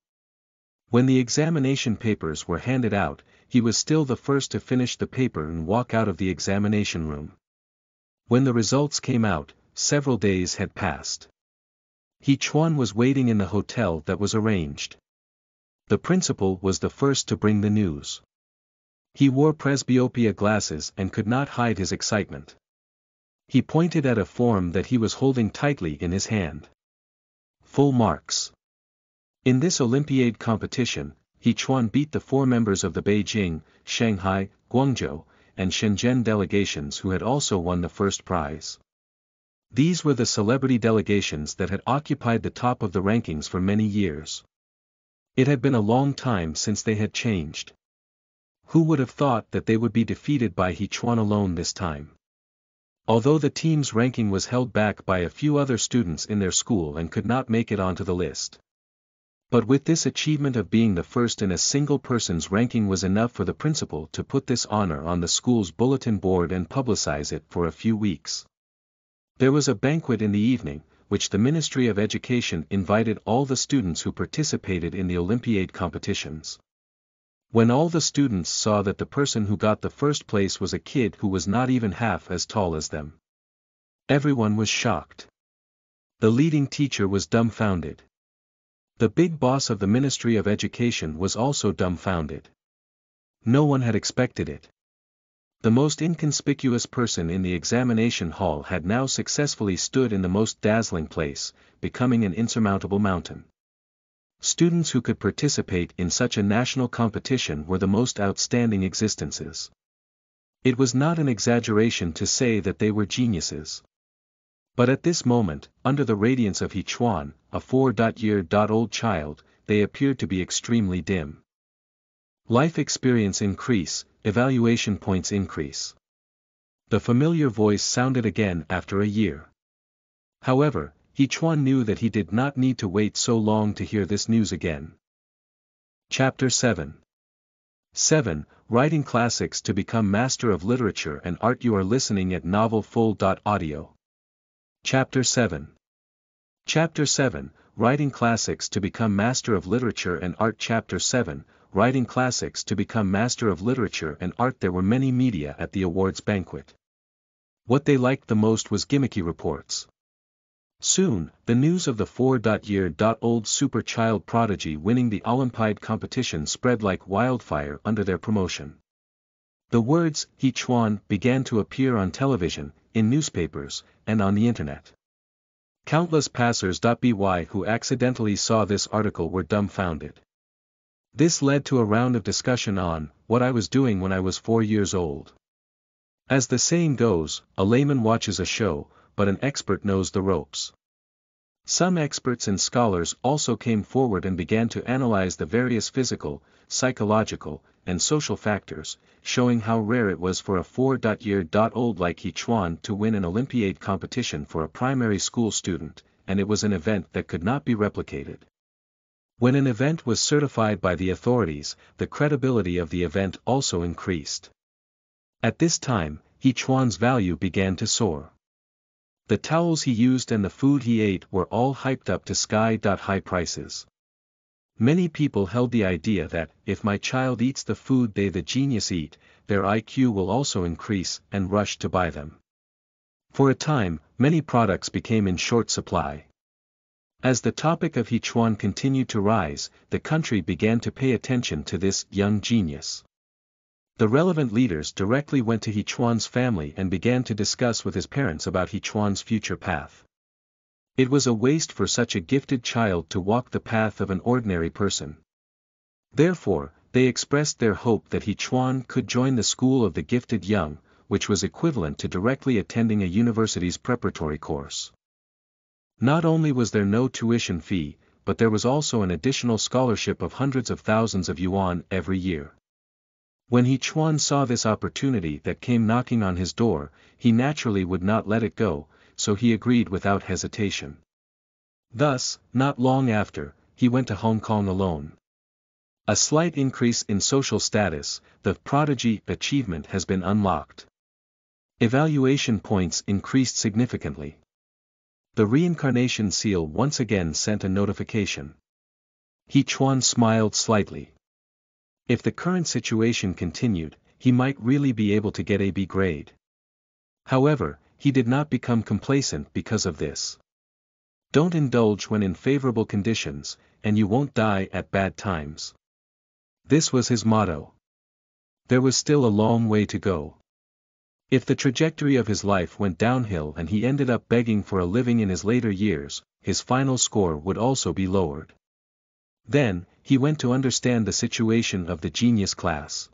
When the examination papers were handed out, he was still the first to finish the paper and walk out of the examination room. When the results came out, several days had passed. He Chuan was waiting in the hotel that was arranged. The principal was the first to bring the news. He wore presbyopia glasses and could not hide his excitement. He pointed at a form that he was holding tightly in his hand. Full marks. In this Olympiad competition, He Chuan beat the four members of the Beijing, Shanghai, Guangzhou, and Shenzhen delegations who had also won the first prize. These were the celebrity delegations that had occupied the top of the rankings for many years. It had been a long time since they had changed. Who would have thought that they would be defeated by He Chuan alone this time? Although the team's ranking was held back by a few other students in their school and could not make it onto the list. But with this achievement of being the first in a single person's ranking was enough for the principal to put this honor on the school's bulletin board and publicize it for a few weeks. There was a banquet in the evening, which the Ministry of Education invited all the students who participated in the Olympiad competitions. When all the students saw that the person who got the first place was a kid who was not even half as tall as them, everyone was shocked. The leading teacher was dumbfounded. The big boss of the Ministry of Education was also dumbfounded. No one had expected it. The most inconspicuous person in the examination hall had now successfully stood in the most dazzling place, becoming an insurmountable mountain. Students who could participate in such a national competition were the most outstanding existences. It was not an exaggeration to say that they were geniuses. But at this moment, under the radiance of He Chuan, a four-year-old child, they appeared to be extremely dim. Life experience increase, evaluation points increase. The familiar voice sounded again after a year. However, He Chuan knew that he did not need to wait so long to hear this news again. Chapter seven. seven. Writing classics to become master of literature and art. You are listening at novel full dot audio. Chapter seven. Chapter seven, Writing Classics to Become Master of Literature and Art. Chapter seven, writing classics to become master of literature and art. There were many media at the awards banquet. What they liked the most was gimmicky reports. Soon, the news of the four-year-old super child prodigy winning the Olympiad competition spread like wildfire under their promotion. The words, He Chuan, began to appear on television, in newspapers, and on the internet. Countless passers-by who accidentally saw this article were dumbfounded. This led to a round of discussion on, what I was doing when I was four years old. As the saying goes, a layman watches a show, but an expert knows the ropes. Some experts and scholars also came forward and began to analyze the various physical, psychological, and social factors, showing how rare it was for a four-year-old like He Chuan to win an Olympiad competition for a primary school student, and it was an event that could not be replicated. When an event was certified by the authorities, the credibility of the event also increased. At this time, He Chuan's value began to soar. The towels he used and the food he ate were all hyped up to sky-high prices. Many people held the idea that, if my child eats the food they the genius eat, their I Q will also increase and rushed to buy them. For a time, many products became in short supply. As the topic of He Chuan continued to rise, the country began to pay attention to this young genius. The relevant leaders directly went to He Chuan's family and began to discuss with his parents about He Chuan's future path. It was a waste for such a gifted child to walk the path of an ordinary person. Therefore, they expressed their hope that He Chuan could join the school of the gifted young, which was equivalent to directly attending a university's preparatory course. Not only was there no tuition fee, but there was also an additional scholarship of hundreds of thousands of yuan every year. When He Chuan saw this opportunity that came knocking on his door, he naturally would not let it go, so he agreed without hesitation. Thus, not long after, he went to Hong Kong alone. A slight increase in social status, the prodigy achievement has been unlocked. Evaluation points increased significantly. The reincarnation seal once again sent a notification. He Chuan smiled slightly. If the current situation continued, he might really be able to get a B grade. However, he did not become complacent because of this. Don't indulge when in favorable conditions, and you won't die at bad times. This was his motto. There was still a long way to go. If the trajectory of his life went downhill and he ended up begging for a living in his later years, his final score would also be lowered. Then, he went to understand the situation of the genius class.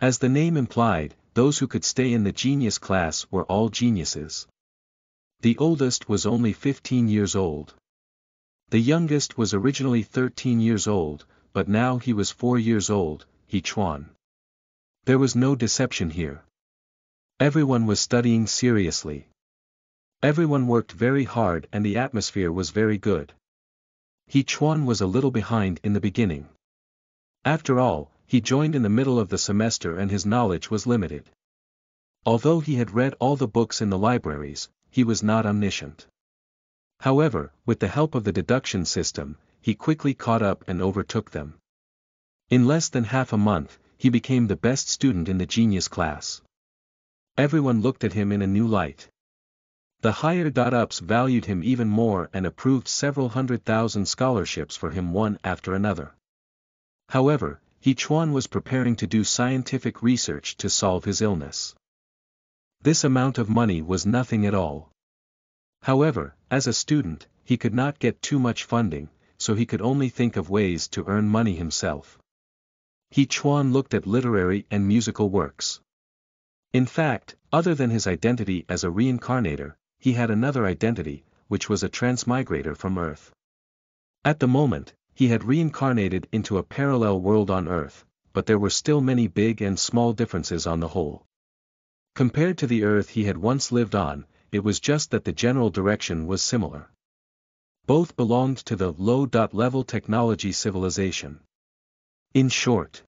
As the name implied, those who could stay in the genius class were all geniuses. The oldest was only fifteen years old. The youngest was originally thirteen years old, but now he was four years old, He Chuan. There was no deception here. Everyone was studying seriously. Everyone worked very hard and the atmosphere was very good. He Chuan was a little behind in the beginning. After all, he joined in the middle of the semester and his knowledge was limited. Although he had read all the books in the libraries, he was not omniscient. However, with the help of the deduction system, he quickly caught up and overtook them. In less than half a month, he became the best student in the genius class. Everyone looked at him in a new light. The higher-ups valued him even more and approved several hundred thousand scholarships for him one after another. However, He Chuan was preparing to do scientific research to solve his illness. This amount of money was nothing at all. However, as a student, he could not get too much funding, so he could only think of ways to earn money himself. He Chuan looked at literary and musical works. In fact, other than his identity as a reincarnator, he had another identity, which was a transmigrator from Earth. At the moment, he had reincarnated into a parallel world on Earth, but there were still many big and small differences on the whole. Compared to the Earth he had once lived on, it was just that the general direction was similar. Both belonged to the low-level technology civilization. In short,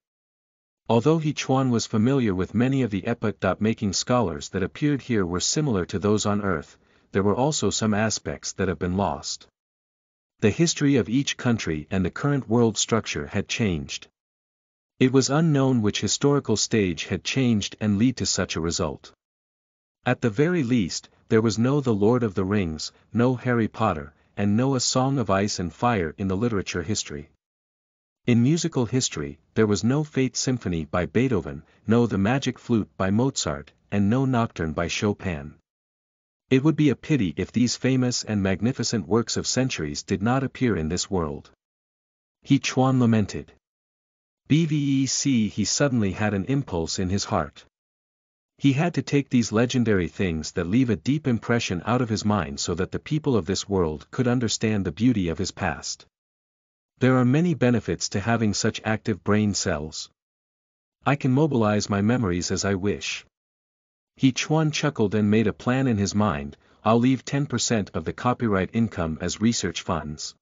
although He Chuan was familiar with many of the epoch-making scholars that appeared here were similar to those on Earth, there were also some aspects that have been lost. The history of each country and the current world structure had changed. It was unknown which historical stage had changed and lead to such a result. At the very least, there was no The Lord of the Rings, no Harry Potter, and no A Song of Ice and Fire in the literature history. In musical history, there was no Fate Symphony by Beethoven, no The Magic Flute by Mozart, and no Nocturne by Chopin. It would be a pity if these famous and magnificent works of centuries did not appear in this world. He Chuan lamented. B V E C He suddenly had an impulse in his heart. He had to take these legendary things that leave a deep impression out of his mind so that the people of this world could understand the beauty of his past. There are many benefits to having such active brain cells. I can mobilize my memories as I wish. He Chuan chuckled and made a plan in his mind. I'll leave ten percent of the copyright income as research funds.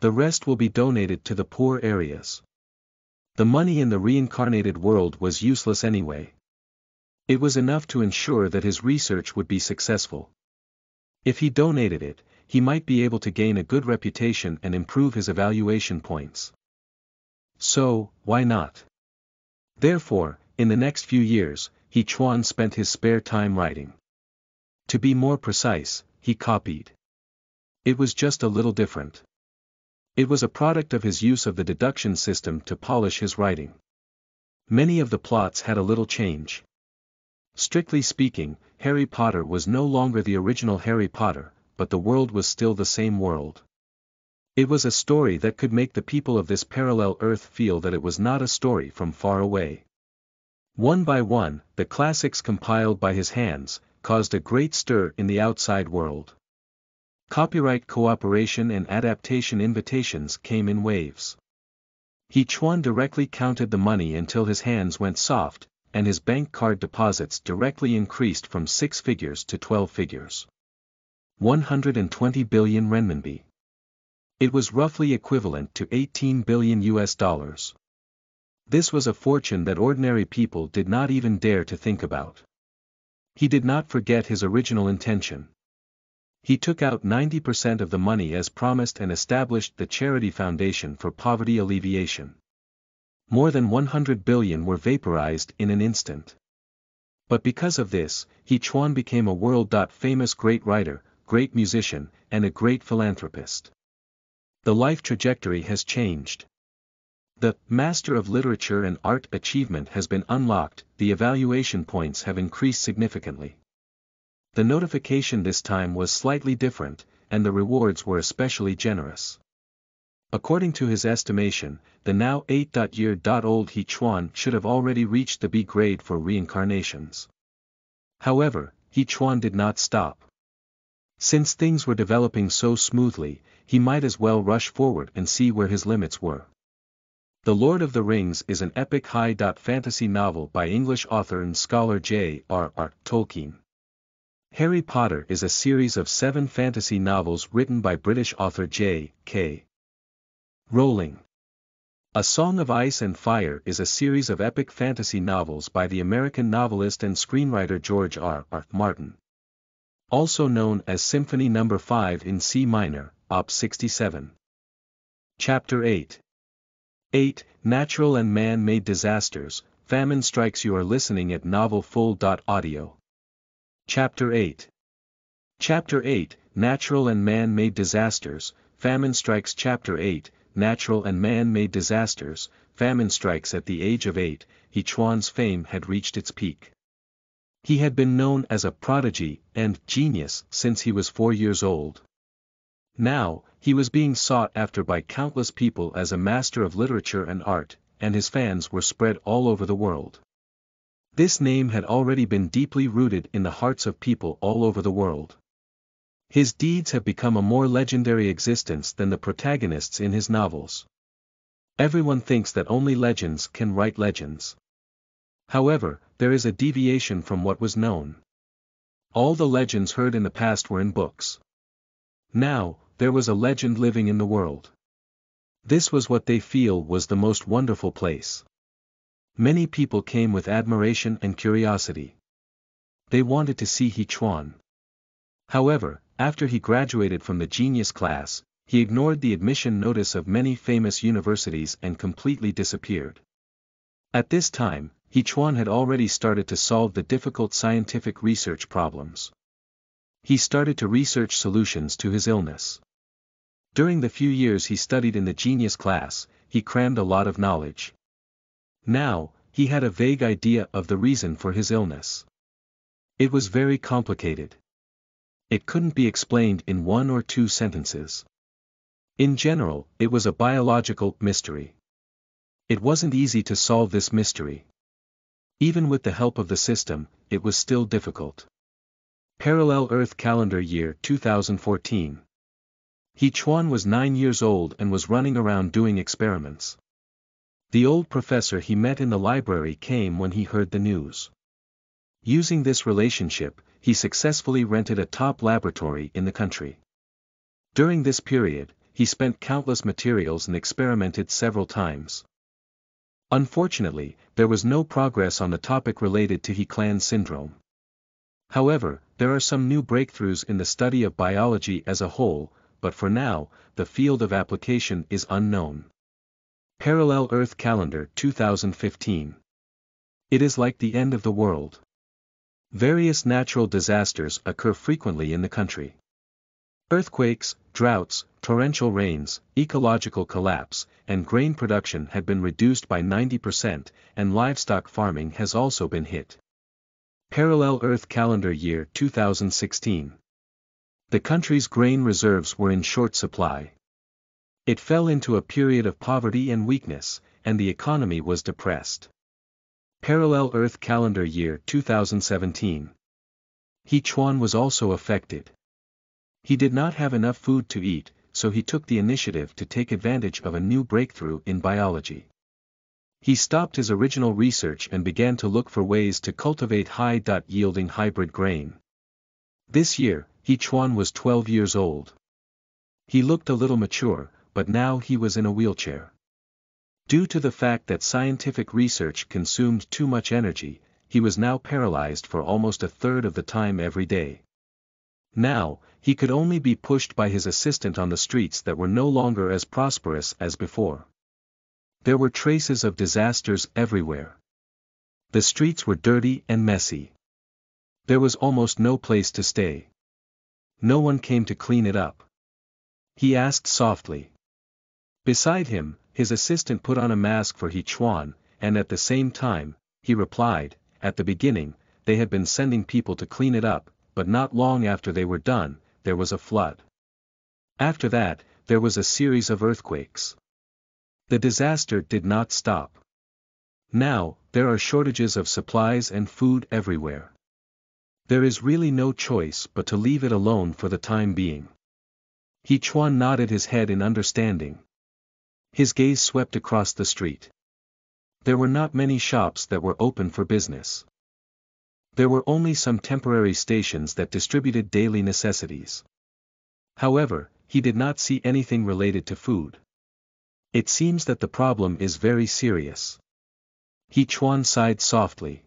The rest will be donated to the poor areas. The money in the reincarnated world was useless anyway. It was enough to ensure that his research would be successful. If he donated it, he might be able to gain a good reputation and improve his evaluation points. So, why not? Therefore, in the next few years, He Chuan spent his spare time writing. To be more precise, he copied. It was just a little different. It was a product of his use of the deduction system to polish his writing. Many of the plots had a little change. Strictly speaking, Harry Potter was no longer the original Harry Potter, but the world was still the same world. It was a story that could make the people of this parallel Earth feel that it was not a story from far away. One by one, the classics compiled by his hands caused a great stir in the outside world. Copyright cooperation and adaptation invitations came in waves. He Chuan directly counted the money until his hands went soft, and his bank card deposits directly increased from six figures to twelve figures. one hundred twenty billion renminbi. It was roughly equivalent to eighteen billion U S dollars. This was a fortune that ordinary people did not even dare to think about. He did not forget his original intention. He took out ninety percent of the money as promised and established the Charity Foundation for Poverty Alleviation. More than one hundred billion were vaporized in an instant. But because of this, He Chuan became a world-famous great writer, great musician, and a great philanthropist. The life trajectory has changed. The Master of Literature and Art achievement has been unlocked, the evaluation points have increased significantly. The notification this time was slightly different, and the rewards were especially generous. According to his estimation, the now eight-year-old He Chuan should have already reached the B grade for reincarnations. However, He Chuan did not stop. Since things were developing so smoothly, he might as well rush forward and see where his limits were. The Lord of the Rings is an epic high-fantasy novel by English author and scholar J R R Tolkien. Harry Potter is a series of seven fantasy novels written by British author J K Rowling. A Song of Ice and Fire is a series of epic fantasy novels by the American novelist and screenwriter George R R Martin. Also known as Symphony number five in C minor, Op sixty-seven. Chapter eight. eight. Natural and Man-Made Disasters, Famine Strikes. You are listening at novel full dot audio. Chapter eight. Chapter eight, Natural and Man-Made Disasters, Famine Strikes. Chapter eight, Natural and Man-Made Disasters, Famine Strikes. At the age of eight, He Chuan's fame had reached its peak. He had been known as a prodigy and genius since he was four years old. Now, he was being sought after by countless people as a master of literature and art, and his fans were spread all over the world. This name had already been deeply rooted in the hearts of people all over the world. His deeds have become a more legendary existence than the protagonists in his novels. Everyone thinks that only legends can write legends. However, there is a deviation from what was known. All the legends heard in the past were in books. Now, there was a legend living in the world. This was what they feel was the most wonderful place. Many people came with admiration and curiosity. They wanted to see He Chuan. However, after he graduated from the genius class, he ignored the admission notice of many famous universities and completely disappeared. At this time, He Chuan had already started to solve the difficult scientific research problems. He started to research solutions to his illness. During the few years he studied in the genius class, he crammed a lot of knowledge. Now, he had a vague idea of the reason for his illness. It was very complicated. It couldn't be explained in one or two sentences. In general, it was a biological mystery. It wasn't easy to solve this mystery. Even with the help of the system, it was still difficult. Parallel Earth Calendar Year two thousand fourteen. He Chuan was nine years old and was running around doing experiments. The old professor he met in the library came when he heard the news. Using this relationship, he successfully rented a top laboratory in the country. During this period, he spent countless materials and experimented several times. Unfortunately, there was no progress on the topic related to He Clan syndrome. However, there are some new breakthroughs in the study of biology as a whole, but for now, the field of application is unknown. Parallel Earth Calendar two thousand fifteen. It is like the end of the world. Various natural disasters occur frequently in the country. Earthquakes, droughts, torrential rains, ecological collapse, and grain production had been reduced by ninety percent, and livestock farming has also been hit. Parallel Earth Calendar Year two thousand sixteen. The country's grain reserves were in short supply. It fell into a period of poverty and weakness, and the economy was depressed. Parallel Earth Calendar Year two thousand seventeen. He Chuan was also affected. He did not have enough food to eat, so he took the initiative to take advantage of a new breakthrough in biology. He stopped his original research and began to look for ways to cultivate high-yielding hybrid grain. This year, He Chuan was twelve years old. He looked a little mature, but now he was in a wheelchair. Due to the fact that scientific research consumed too much energy, he was now paralyzed for almost a third of the time every day. Now, he could only be pushed by his assistant on the streets that were no longer as prosperous as before. There were traces of disasters everywhere. The streets were dirty and messy. There was almost no place to stay. No one came to clean it up. He asked softly. Beside him, his assistant put on a mask for He Chuan, and at the same time, he replied, at the beginning, they had been sending people to clean it up, but not long after they were done, there was a flood. After that, there was a series of earthquakes. The disaster did not stop. Now, there are shortages of supplies and food everywhere. There is really no choice but to leave it alone for the time being. He Chuan nodded his head in understanding. His gaze swept across the street. There were not many shops that were open for business. There were only some temporary stations that distributed daily necessities. However, he did not see anything related to food. It seems that the problem is very serious. He Chuan sighed softly.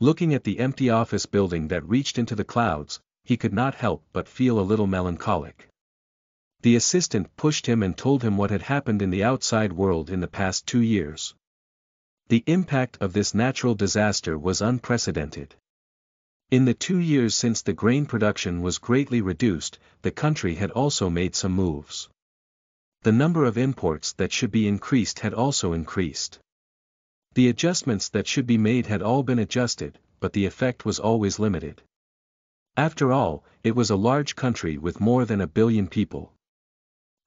Looking at the empty office building that reached into the clouds, he could not help but feel a little melancholic. The assistant pushed him and told him what had happened in the outside world in the past two years. The impact of this natural disaster was unprecedented. In the two years since the grain production was greatly reduced, the country had also made some moves. The number of imports that should be increased had also increased. The adjustments that should be made had all been adjusted, but the effect was always limited. After all, it was a large country with more than a billion people.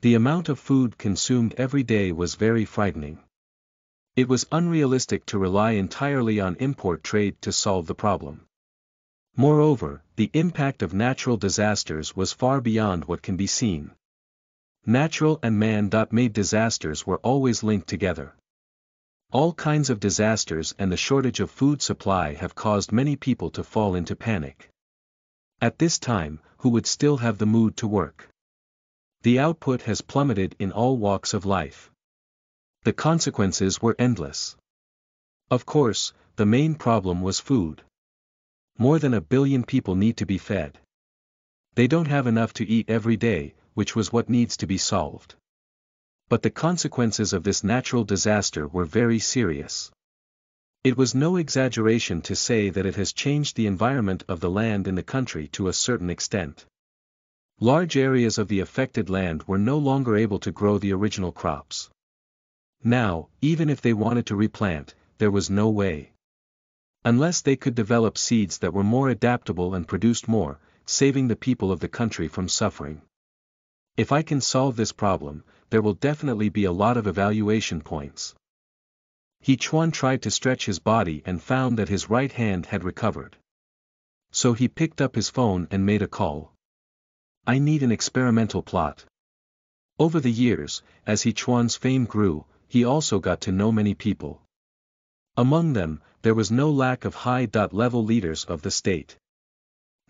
The amount of food consumed every day was very frightening. It was unrealistic to rely entirely on import trade to solve the problem. Moreover, the impact of natural disasters was far beyond what can be seen. Natural and man-made disasters were always linked together. All kinds of disasters and the shortage of food supply have caused many people to fall into panic. At this time, who would still have the mood to work? The output has plummeted in all walks of life. The consequences were endless. Of course, the main problem was food. More than a billion people need to be fed. They don't have enough to eat every day, which was what needs to be solved. But the consequences of this natural disaster were very serious. It was no exaggeration to say that it has changed the environment of the land in the country to a certain extent. Large areas of the affected land were no longer able to grow the original crops. Now, even if they wanted to replant, there was no way. Unless they could develop seeds that were more adaptable and produced more, saving the people of the country from suffering. If I can solve this problem, there will definitely be a lot of evaluation points. He Chuan tried to stretch his body and found that his right hand had recovered. So he picked up his phone and made a call. I need an experimental plot. Over the years, as He Chuan's fame grew, he also got to know many people. Among them, there was no lack of high-level leaders of the state.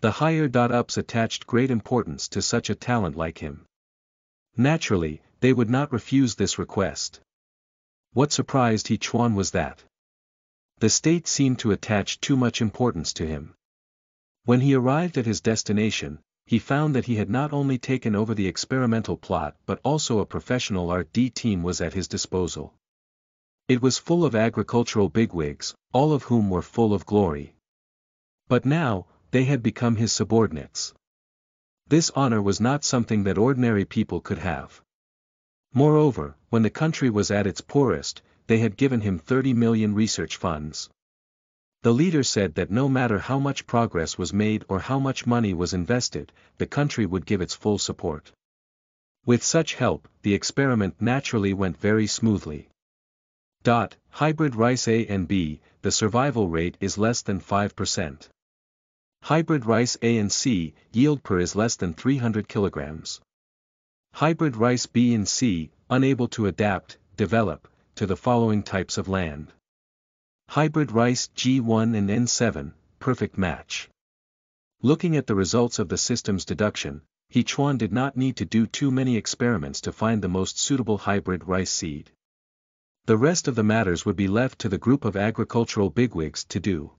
The higher-ups attached great importance to such a talent like him. Naturally, they would not refuse this request. What surprised He Chuan was that the state seemed to attach too much importance to him. When he arrived at his destination, he found that he had not only taken over the experimental plot but also a professional R and D team was at his disposal. It was full of agricultural bigwigs, all of whom were full of glory. But now, they had become his subordinates. This honor was not something that ordinary people could have. Moreover, when the country was at its poorest, they had given him thirty million research funds. The leader said that no matter how much progress was made or how much money was invested, the country would give its full support. With such help, the experiment naturally went very smoothly. Hybrid rice A and B, the survival rate is less than five percent. Hybrid rice A and C, yield per is less than three hundred kilograms. Hybrid rice B and C, unable to adapt, develop, to the following types of land. Hybrid rice G one and N seven, perfect match. Looking at the results of the system's deduction, He Chuan did not need to do too many experiments to find the most suitable hybrid rice seed. The rest of the matters would be left to the group of agricultural bigwigs to do.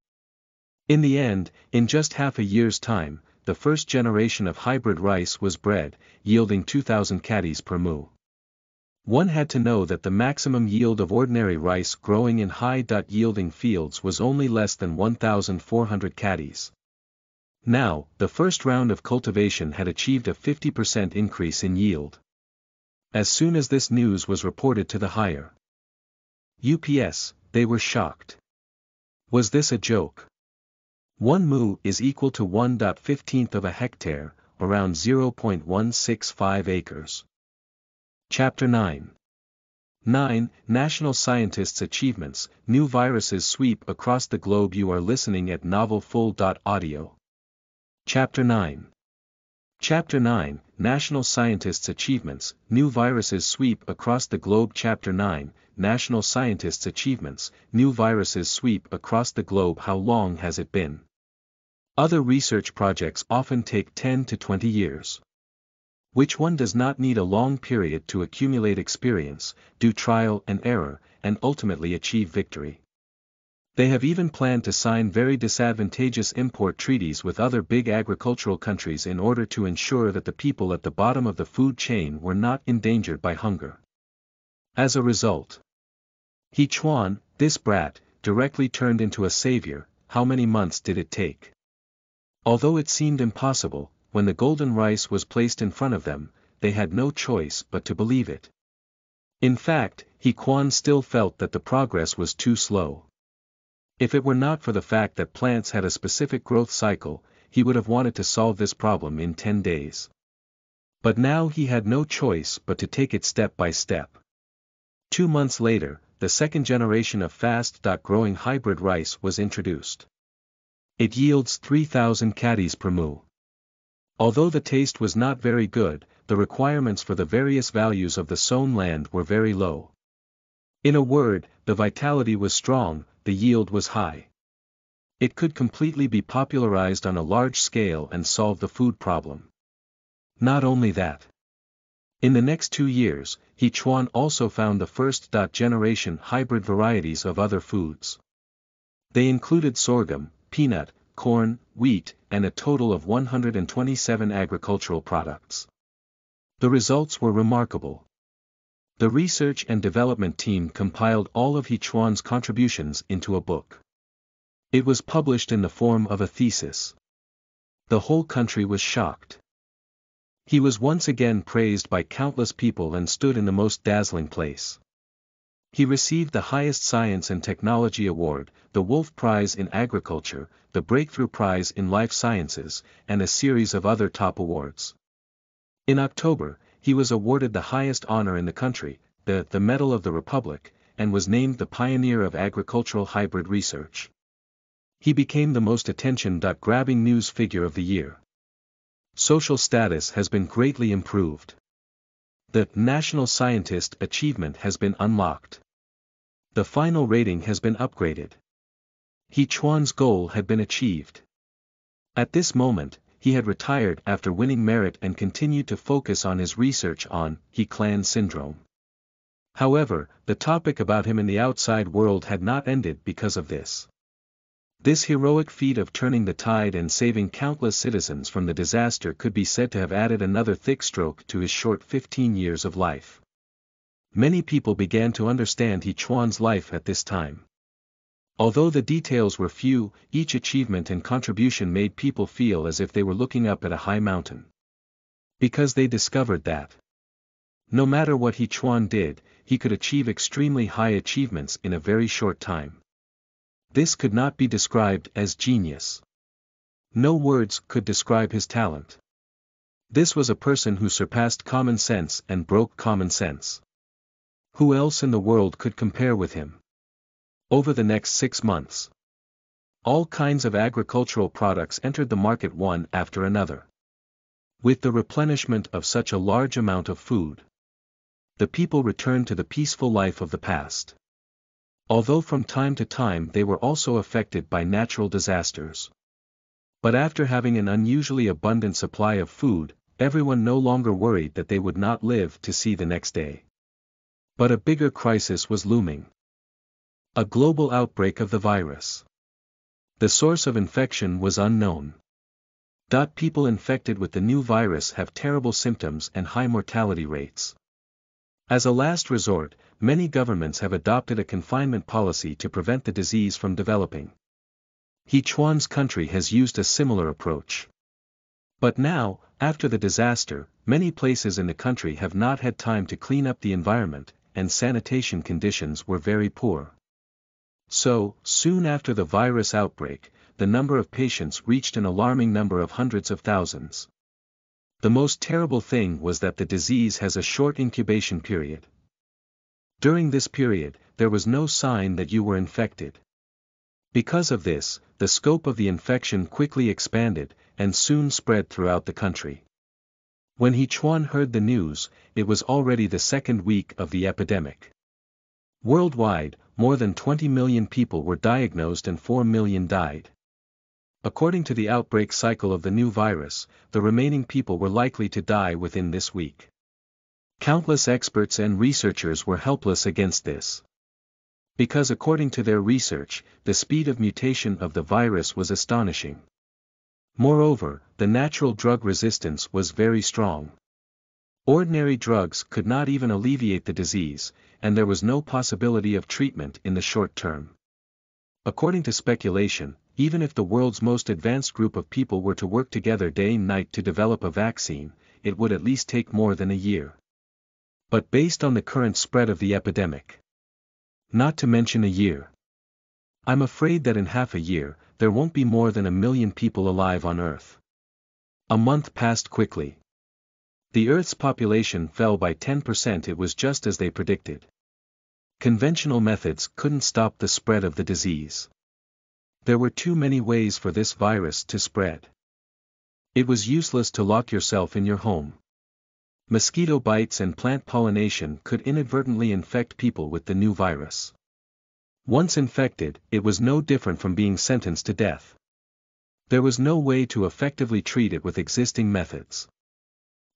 In the end, in just half a year's time, the first generation of hybrid rice was bred, yielding two thousand catties per mu. One had to know that the maximum yield of ordinary rice growing in high-yielding fields was only less than one thousand four hundred catties. Now, the first round of cultivation had achieved a fifty percent increase in yield. As soon as this news was reported to the higher ups, they were shocked. Was this a joke? One mu is equal to one fifteenth of a hectare, around zero point one six five acres. Chapter nine. nine. National Scientists' Achievements, New Viruses Sweep Across the Globe. You are listening at novel full dot audio. Chapter nine. Chapter nine, National Scientists' Achievements, New Viruses Sweep Across the Globe. Chapter nine, National Scientists' Achievements, New Viruses Sweep Across the Globe. How long has it been? Other research projects often take ten to twenty years. Which one does not need a long period to accumulate experience, do trial and error, and ultimately achieve victory. They have even planned to sign very disadvantageous import treaties with other big agricultural countries in order to ensure that the people at the bottom of the food chain were not endangered by hunger. As a result, He Chuan, this brat, directly turned into a savior. How many months did it take? Although it seemed impossible, when the golden rice was placed in front of them, they had no choice but to believe it. In fact, He Chuan still felt that the progress was too slow. If it were not for the fact that plants had a specific growth cycle, he would have wanted to solve this problem in ten days. But now he had no choice but to take it step by step. Two months later, the second generation of fast-growing hybrid rice was introduced. It yields three thousand catties per mu. Although the taste was not very good, the requirements for the various values of the sown land were very low. In a word, the vitality was strong, the yield was high. It could completely be popularized on a large scale and solve the food problem. Not only that. In the next two years, He Chuan also found the first generation hybrid varieties of other foods. They included sorghum, peanut, corn, wheat, and a total of one hundred twenty-seven agricultural products. The results were remarkable. The research and development team compiled all of He Chuan's contributions into a book. It was published in the form of a thesis. The whole country was shocked. He was once again praised by countless people and stood in the most dazzling place. He received the Highest Science and Technology Award, the Wolf Prize in Agriculture, the Breakthrough Prize in Life Sciences, and a series of other top awards. In October, he was awarded the highest honor in the country, the, the Medal of the Republic, and was named the pioneer of agricultural hybrid research. He became the most attention-grabbing news figure of the year. Social status has been greatly improved. The National Scientist achievement has been unlocked. The final rating has been upgraded. He Chuan's goal had been achieved. At this moment, he had retired after winning merit and continued to focus on his research on He Clan syndrome. However, the topic about him in the outside world had not ended because of this. This heroic feat of turning the tide and saving countless citizens from the disaster could be said to have added another thick stroke to his short fifteen years of life. Many people began to understand He Chuan's life at this time. Although the details were few, each achievement and contribution made people feel as if they were looking up at a high mountain. Because they discovered that no matter what He Chuan did, he could achieve extremely high achievements in a very short time. This could not be described as genius. No words could describe his talent. This was a person who surpassed common sense and broke common sense. Who else in the world could compare with him? Over the next six months, all kinds of agricultural products entered the market one after another. With the replenishment of such a large amount of food, the people returned to the peaceful life of the past. Although from time to time they were also affected by natural disasters. But after having an unusually abundant supply of food, everyone no longer worried that they would not live to see the next day. But a bigger crisis was looming. A global outbreak of the virus. The source of infection was unknown. People infected with the new virus have terrible symptoms and high mortality rates. As a last resort, many governments have adopted a confinement policy to prevent the disease from developing. He Chuan's country has used a similar approach. But now, after the disaster, many places in the country have not had time to clean up the environment, and sanitation conditions were very poor. So, soon after the virus outbreak, the number of patients reached an alarming number of hundreds of thousands. The most terrible thing was that the disease has a short incubation period. During this period, there was no sign that you were infected. Because of this, the scope of the infection quickly expanded, and soon spread throughout the country. When He Chuan heard the news, it was already the second week of the epidemic. Worldwide, more than twenty million people were diagnosed and four million died. According to the outbreak cycle of the new virus, the remaining people were likely to die within this week. Countless experts and researchers were helpless against this. Because according to their research, the speed of mutation of the virus was astonishing. Moreover, the natural drug resistance was very strong. Ordinary drugs could not even alleviate the disease, and there was no possibility of treatment in the short term. According to speculation, even if the world's most advanced group of people were to work together day and night to develop a vaccine, it would at least take more than a year. But based on the current spread of the epidemic, not to mention a year, I'm afraid that in half a year, there won't be more than a million people alive on Earth. A month passed quickly. The Earth's population fell by ten percent. It was just as they predicted. Conventional methods couldn't stop the spread of the disease. There were too many ways for this virus to spread. It was useless to lock yourself in your home. Mosquito bites and plant pollination could inadvertently infect people with the new virus. Once infected, it was no different from being sentenced to death. There was no way to effectively treat it with existing methods.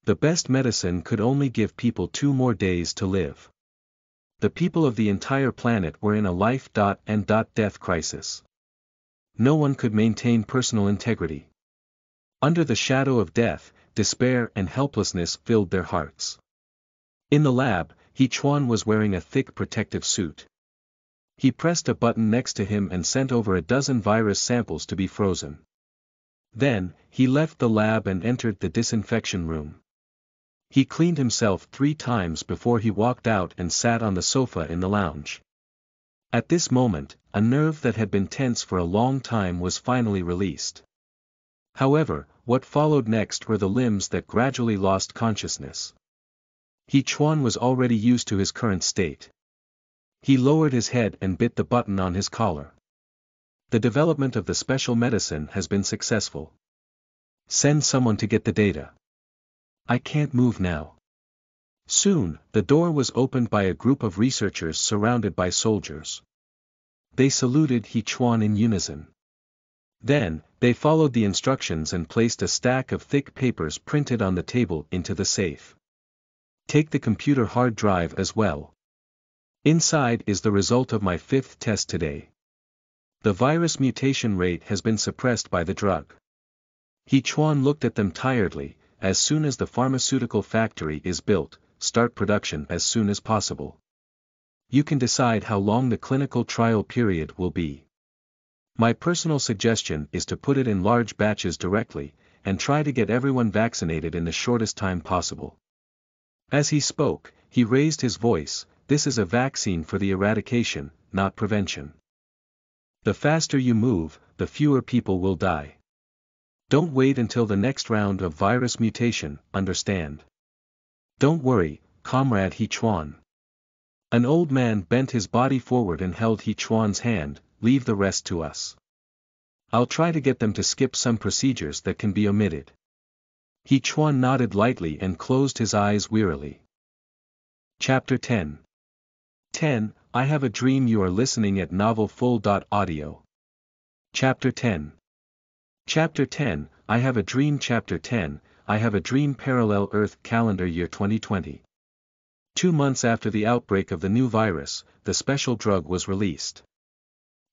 The best medicine could only give people two more days to live. The people of the entire planet were in a life and death crisis. No one could maintain personal integrity. Under the shadow of death, despair and helplessness filled their hearts. In the lab, He Chuan was wearing a thick protective suit. He pressed a button next to him and sent over a dozen virus samples to be frozen. Then, he left the lab and entered the disinfection room. He cleaned himself three times before he walked out and sat on the sofa in the lounge. At this moment, a nerve that had been tense for a long time was finally released. However, what followed next were the limbs that gradually lost consciousness. He Chuan was already used to his current state. He lowered his head and bit the button on his collar. The development of the special medicine has been successful. Send someone to get the data. I can't move now. Soon, the door was opened by a group of researchers surrounded by soldiers. They saluted He Chuan in unison. Then, they followed the instructions and placed a stack of thick papers printed on the table into the safe. Take the computer hard drive as well. Inside is the result of my fifth test today. The virus mutation rate has been suppressed by the drug. He Chuan looked at them tiredly. As soon as the pharmaceutical factory is built, start production as soon as possible. You can decide how long the clinical trial period will be. My personal suggestion is to put it in large batches directly, and try to get everyone vaccinated in the shortest time possible. As he spoke, he raised his voice, this is a vaccine for the eradication, not prevention. The faster you move, the fewer people will die. Don't wait until the next round of virus mutation, understand. Don't worry, comrade He Chuan. An old man bent his body forward and held He Chuan's hand, leave the rest to us. I'll try to get them to skip some procedures that can be omitted. He Chuan nodded lightly and closed his eyes wearily. Chapter ten. ten. I have a dream. You are listening at novel full dot audio. Chapter ten. Chapter ten, I have a dream. Chapter ten, I have a dream. Parallel Earth calendar year twenty twenty. Two months after the outbreak of the new virus, the special drug was released.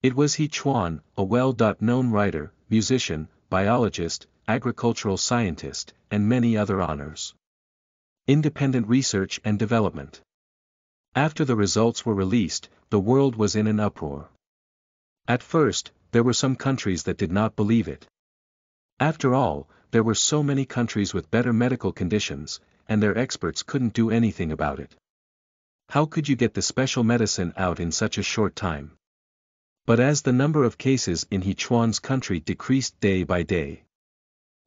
It was He Chuan, a well-known writer, musician, biologist, agricultural scientist, and many other honors. Independent research and development. After the results were released, the world was in an uproar. At first, there were some countries that did not believe it. After all, there were so many countries with better medical conditions, and their experts couldn't do anything about it. How could you get the special medicine out in such a short time? But as the number of cases in He Chuan's country decreased day by day,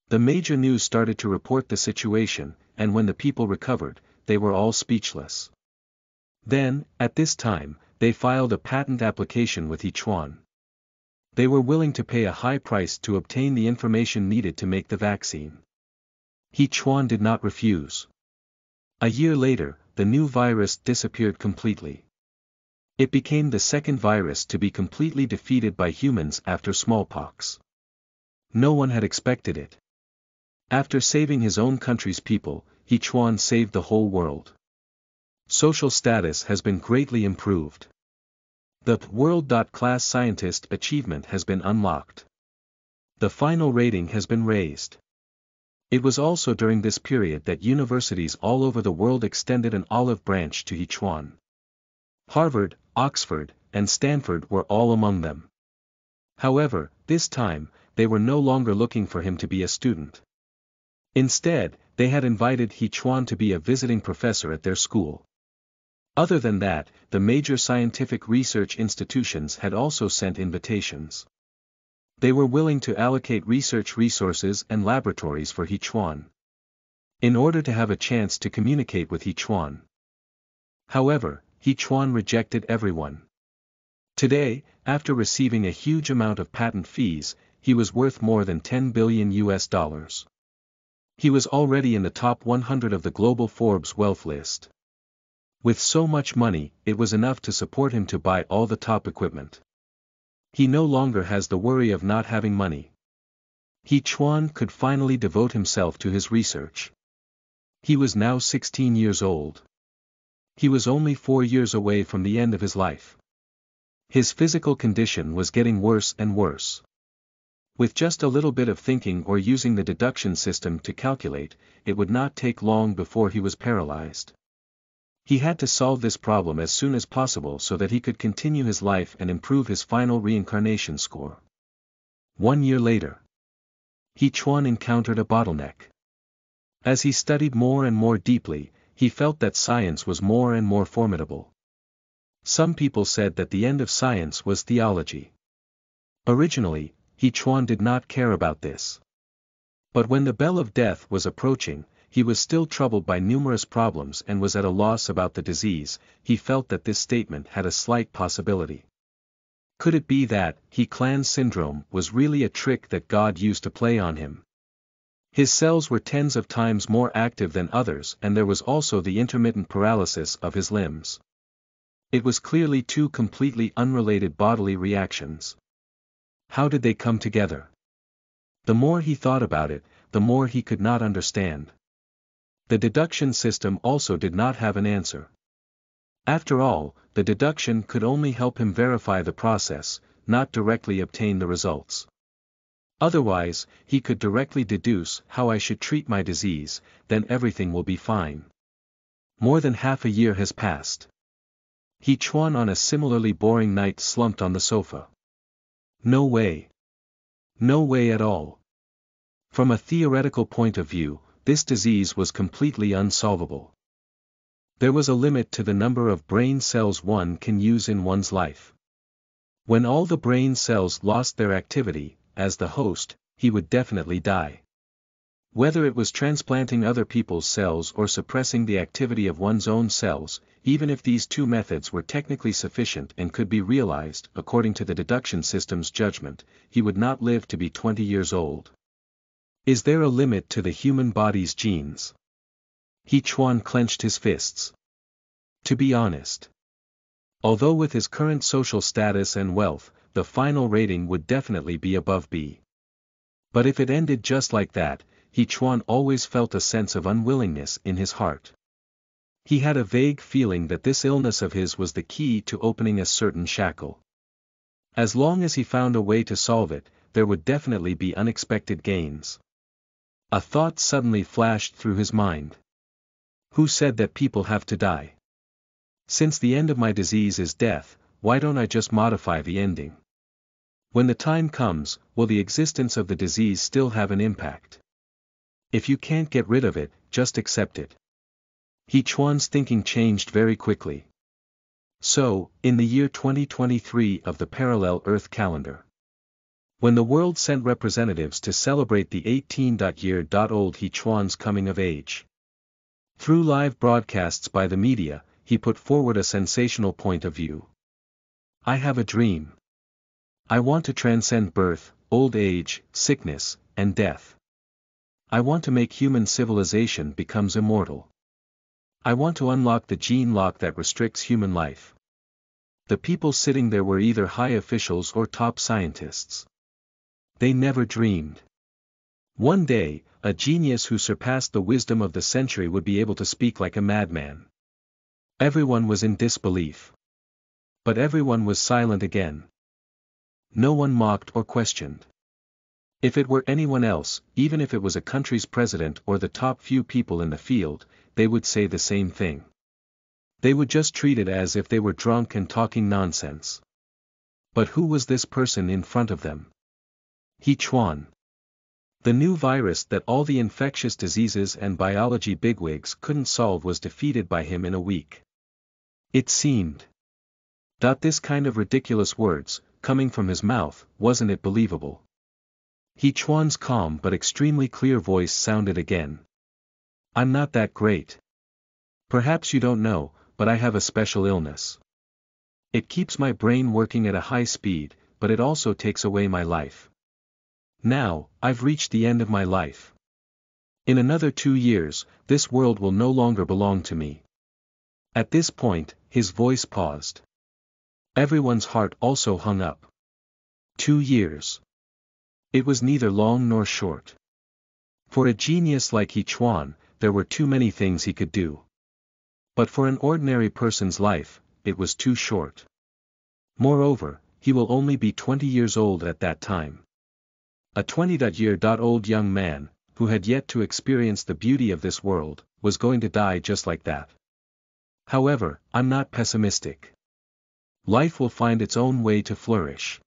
the major news started to report the situation, and when the people recovered, they were all speechless. Then, at this time, they filed a patent application with He Chuan. They were willing to pay a high price to obtain the information needed to make the vaccine. He Chuan did not refuse. A year later, the new virus disappeared completely. It became the second virus to be completely defeated by humans after smallpox. No one had expected it. After saving his own country's people, He Chuan saved the whole world. Social status has been greatly improved. The world-class scientist achievement has been unlocked. The final rating has been raised. It was also during this period that universities all over the world extended an olive branch to He Chuan. Harvard, Oxford, and Stanford were all among them. However, this time, they were no longer looking for him to be a student. Instead, they had invited He Chuan to be a visiting professor at their school. Other than that, the major scientific research institutions had also sent invitations. They were willing to allocate research resources and laboratories for He Chuan, in order to have a chance to communicate with He Chuan. However, He Chuan rejected everyone. Today, after receiving a huge amount of patent fees, he was worth more than ten billion U S dollars. He was already in the top one hundred of the global Forbes wealth list. With so much money, it was enough to support him to buy all the top equipment. He no longer has the worry of not having money. He Chuan could finally devote himself to his research. He was now sixteen years old. He was only four years away from the end of his life. His physical condition was getting worse and worse. With just a little bit of thinking or using the deduction system to calculate, it would not take long before he was paralyzed. He had to solve this problem as soon as possible so that he could continue his life and improve his final reincarnation score. One year later, He Chuan encountered a bottleneck. As he studied more and more deeply, he felt that science was more and more formidable. Some people said that the end of science was theology. Originally, He Chuan did not care about this. But when the bell of death was approaching, he was still troubled by numerous problems and was at a loss about the disease. He felt that this statement had a slight possibility. Could it be that He Clan syndrome was really a trick that God used to play on him? His cells were tens of times more active than others, and there was also the intermittent paralysis of his limbs. It was clearly two completely unrelated bodily reactions. How did they come together? The more he thought about it, the more he could not understand. The deduction system also did not have an answer. After all, the deduction could only help him verify the process, not directly obtain the results. Otherwise, he could directly deduce how I should treat my disease, then everything will be fine. More than half a year has passed. He Chuan on a similarly boring night slumped on the sofa. No way. No way at all. From a theoretical point of view, this disease was completely unsolvable. There was a limit to the number of brain cells one can use in one's life. When all the brain cells lost their activity, as the host, he would definitely die. Whether it was transplanting other people's cells or suppressing the activity of one's own cells, even if these two methods were technically sufficient and could be realized according to the deduction system's judgment, he would not live to be twenty years old. Is there a limit to the human body's genes? He Chuan clenched his fists. To be honest, although with his current social status and wealth, the final rating would definitely be above B. But if it ended just like that, He Chuan always felt a sense of unwillingness in his heart. He had a vague feeling that this illness of his was the key to opening a certain shackle. As long as he found a way to solve it, there would definitely be unexpected gains. A thought suddenly flashed through his mind. Who said that people have to die? Since the end of my disease is death, why don't I just modify the ending? When the time comes, will the existence of the disease still have an impact? If you can't get rid of it, just accept it. He Chuan's thinking changed very quickly. So, in the year twenty twenty-three of the Parallel Earth calendar, when the world sent representatives to celebrate the eighteen-year-old He Chuan's coming of age, through live broadcasts by the media, he put forward a sensational point of view. I have a dream. I want to transcend birth, old age, sickness, and death. I want to make human civilization becomes immortal. I want to unlock the gene lock that restricts human life. The people sitting there were either high officials or top scientists. They never dreamed. One day, a genius who surpassed the wisdom of the century would be able to speak like a madman. Everyone was in disbelief. But everyone was silent again. No one mocked or questioned. If it were anyone else, even if it was a country's president or the top few people in the field, they would say the same thing. They would just treat it as if they were drunk and talking nonsense. But who was this person in front of them? He Chuan. The new virus that all the infectious diseases and biology bigwigs couldn't solve was defeated by him in a week. It seemed. This kind of ridiculous words, coming from his mouth, wasn't it believable? He Chuan's calm but extremely clear voice sounded again. I'm not that great. Perhaps you don't know, but I have a special illness. It keeps my brain working at a high speed, but it also takes away my life. Now, I've reached the end of my life. In another two years, this world will no longer belong to me. At this point, his voice paused. Everyone's heart also hung up. Two years. It was neither long nor short. For a genius like He Chuan, there were too many things he could do. But for an ordinary person's life, it was too short. Moreover, he will only be twenty years old at that time. A twenty-year-old young man, who had yet to experience the beauty of this world, was going to die just like that. However, I'm not pessimistic. Life will find its own way to flourish.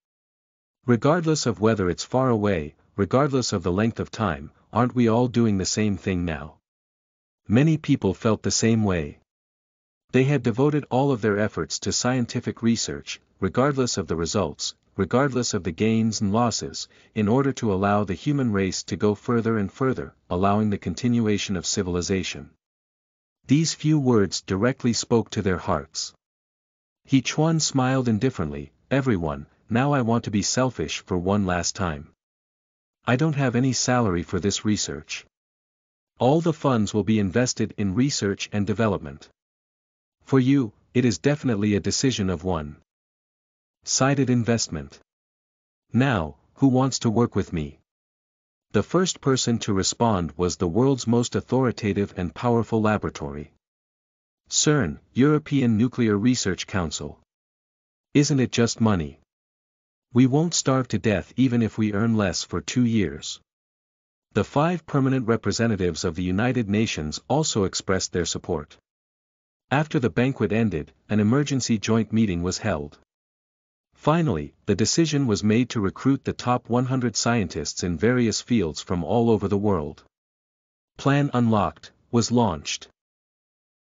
Regardless of whether it's far away, regardless of the length of time, aren't we all doing the same thing now? Many people felt the same way. They had devoted all of their efforts to scientific research, regardless of the results, regardless of the gains and losses, in order to allow the human race to go further and further, allowing the continuation of civilization. These few words directly spoke to their hearts. He Chuan smiled indifferently. "Everyone, now I want to be selfish for one last time. I don't have any salary for this research. All the funds will be invested in research and development. For you, it is definitely a decision of one-sided investment. Now, who wants to work with me?" The first person to respond was the world's most authoritative and powerful laboratory. CERN, European Nuclear Research Council. "Isn't it just money? We won't starve to death even if we earn less for two years." The five permanent representatives of the United Nations also expressed their support. After the banquet ended, an emergency joint meeting was held. Finally, the decision was made to recruit the top one hundred scientists in various fields from all over the world. Plan Unlocked was launched.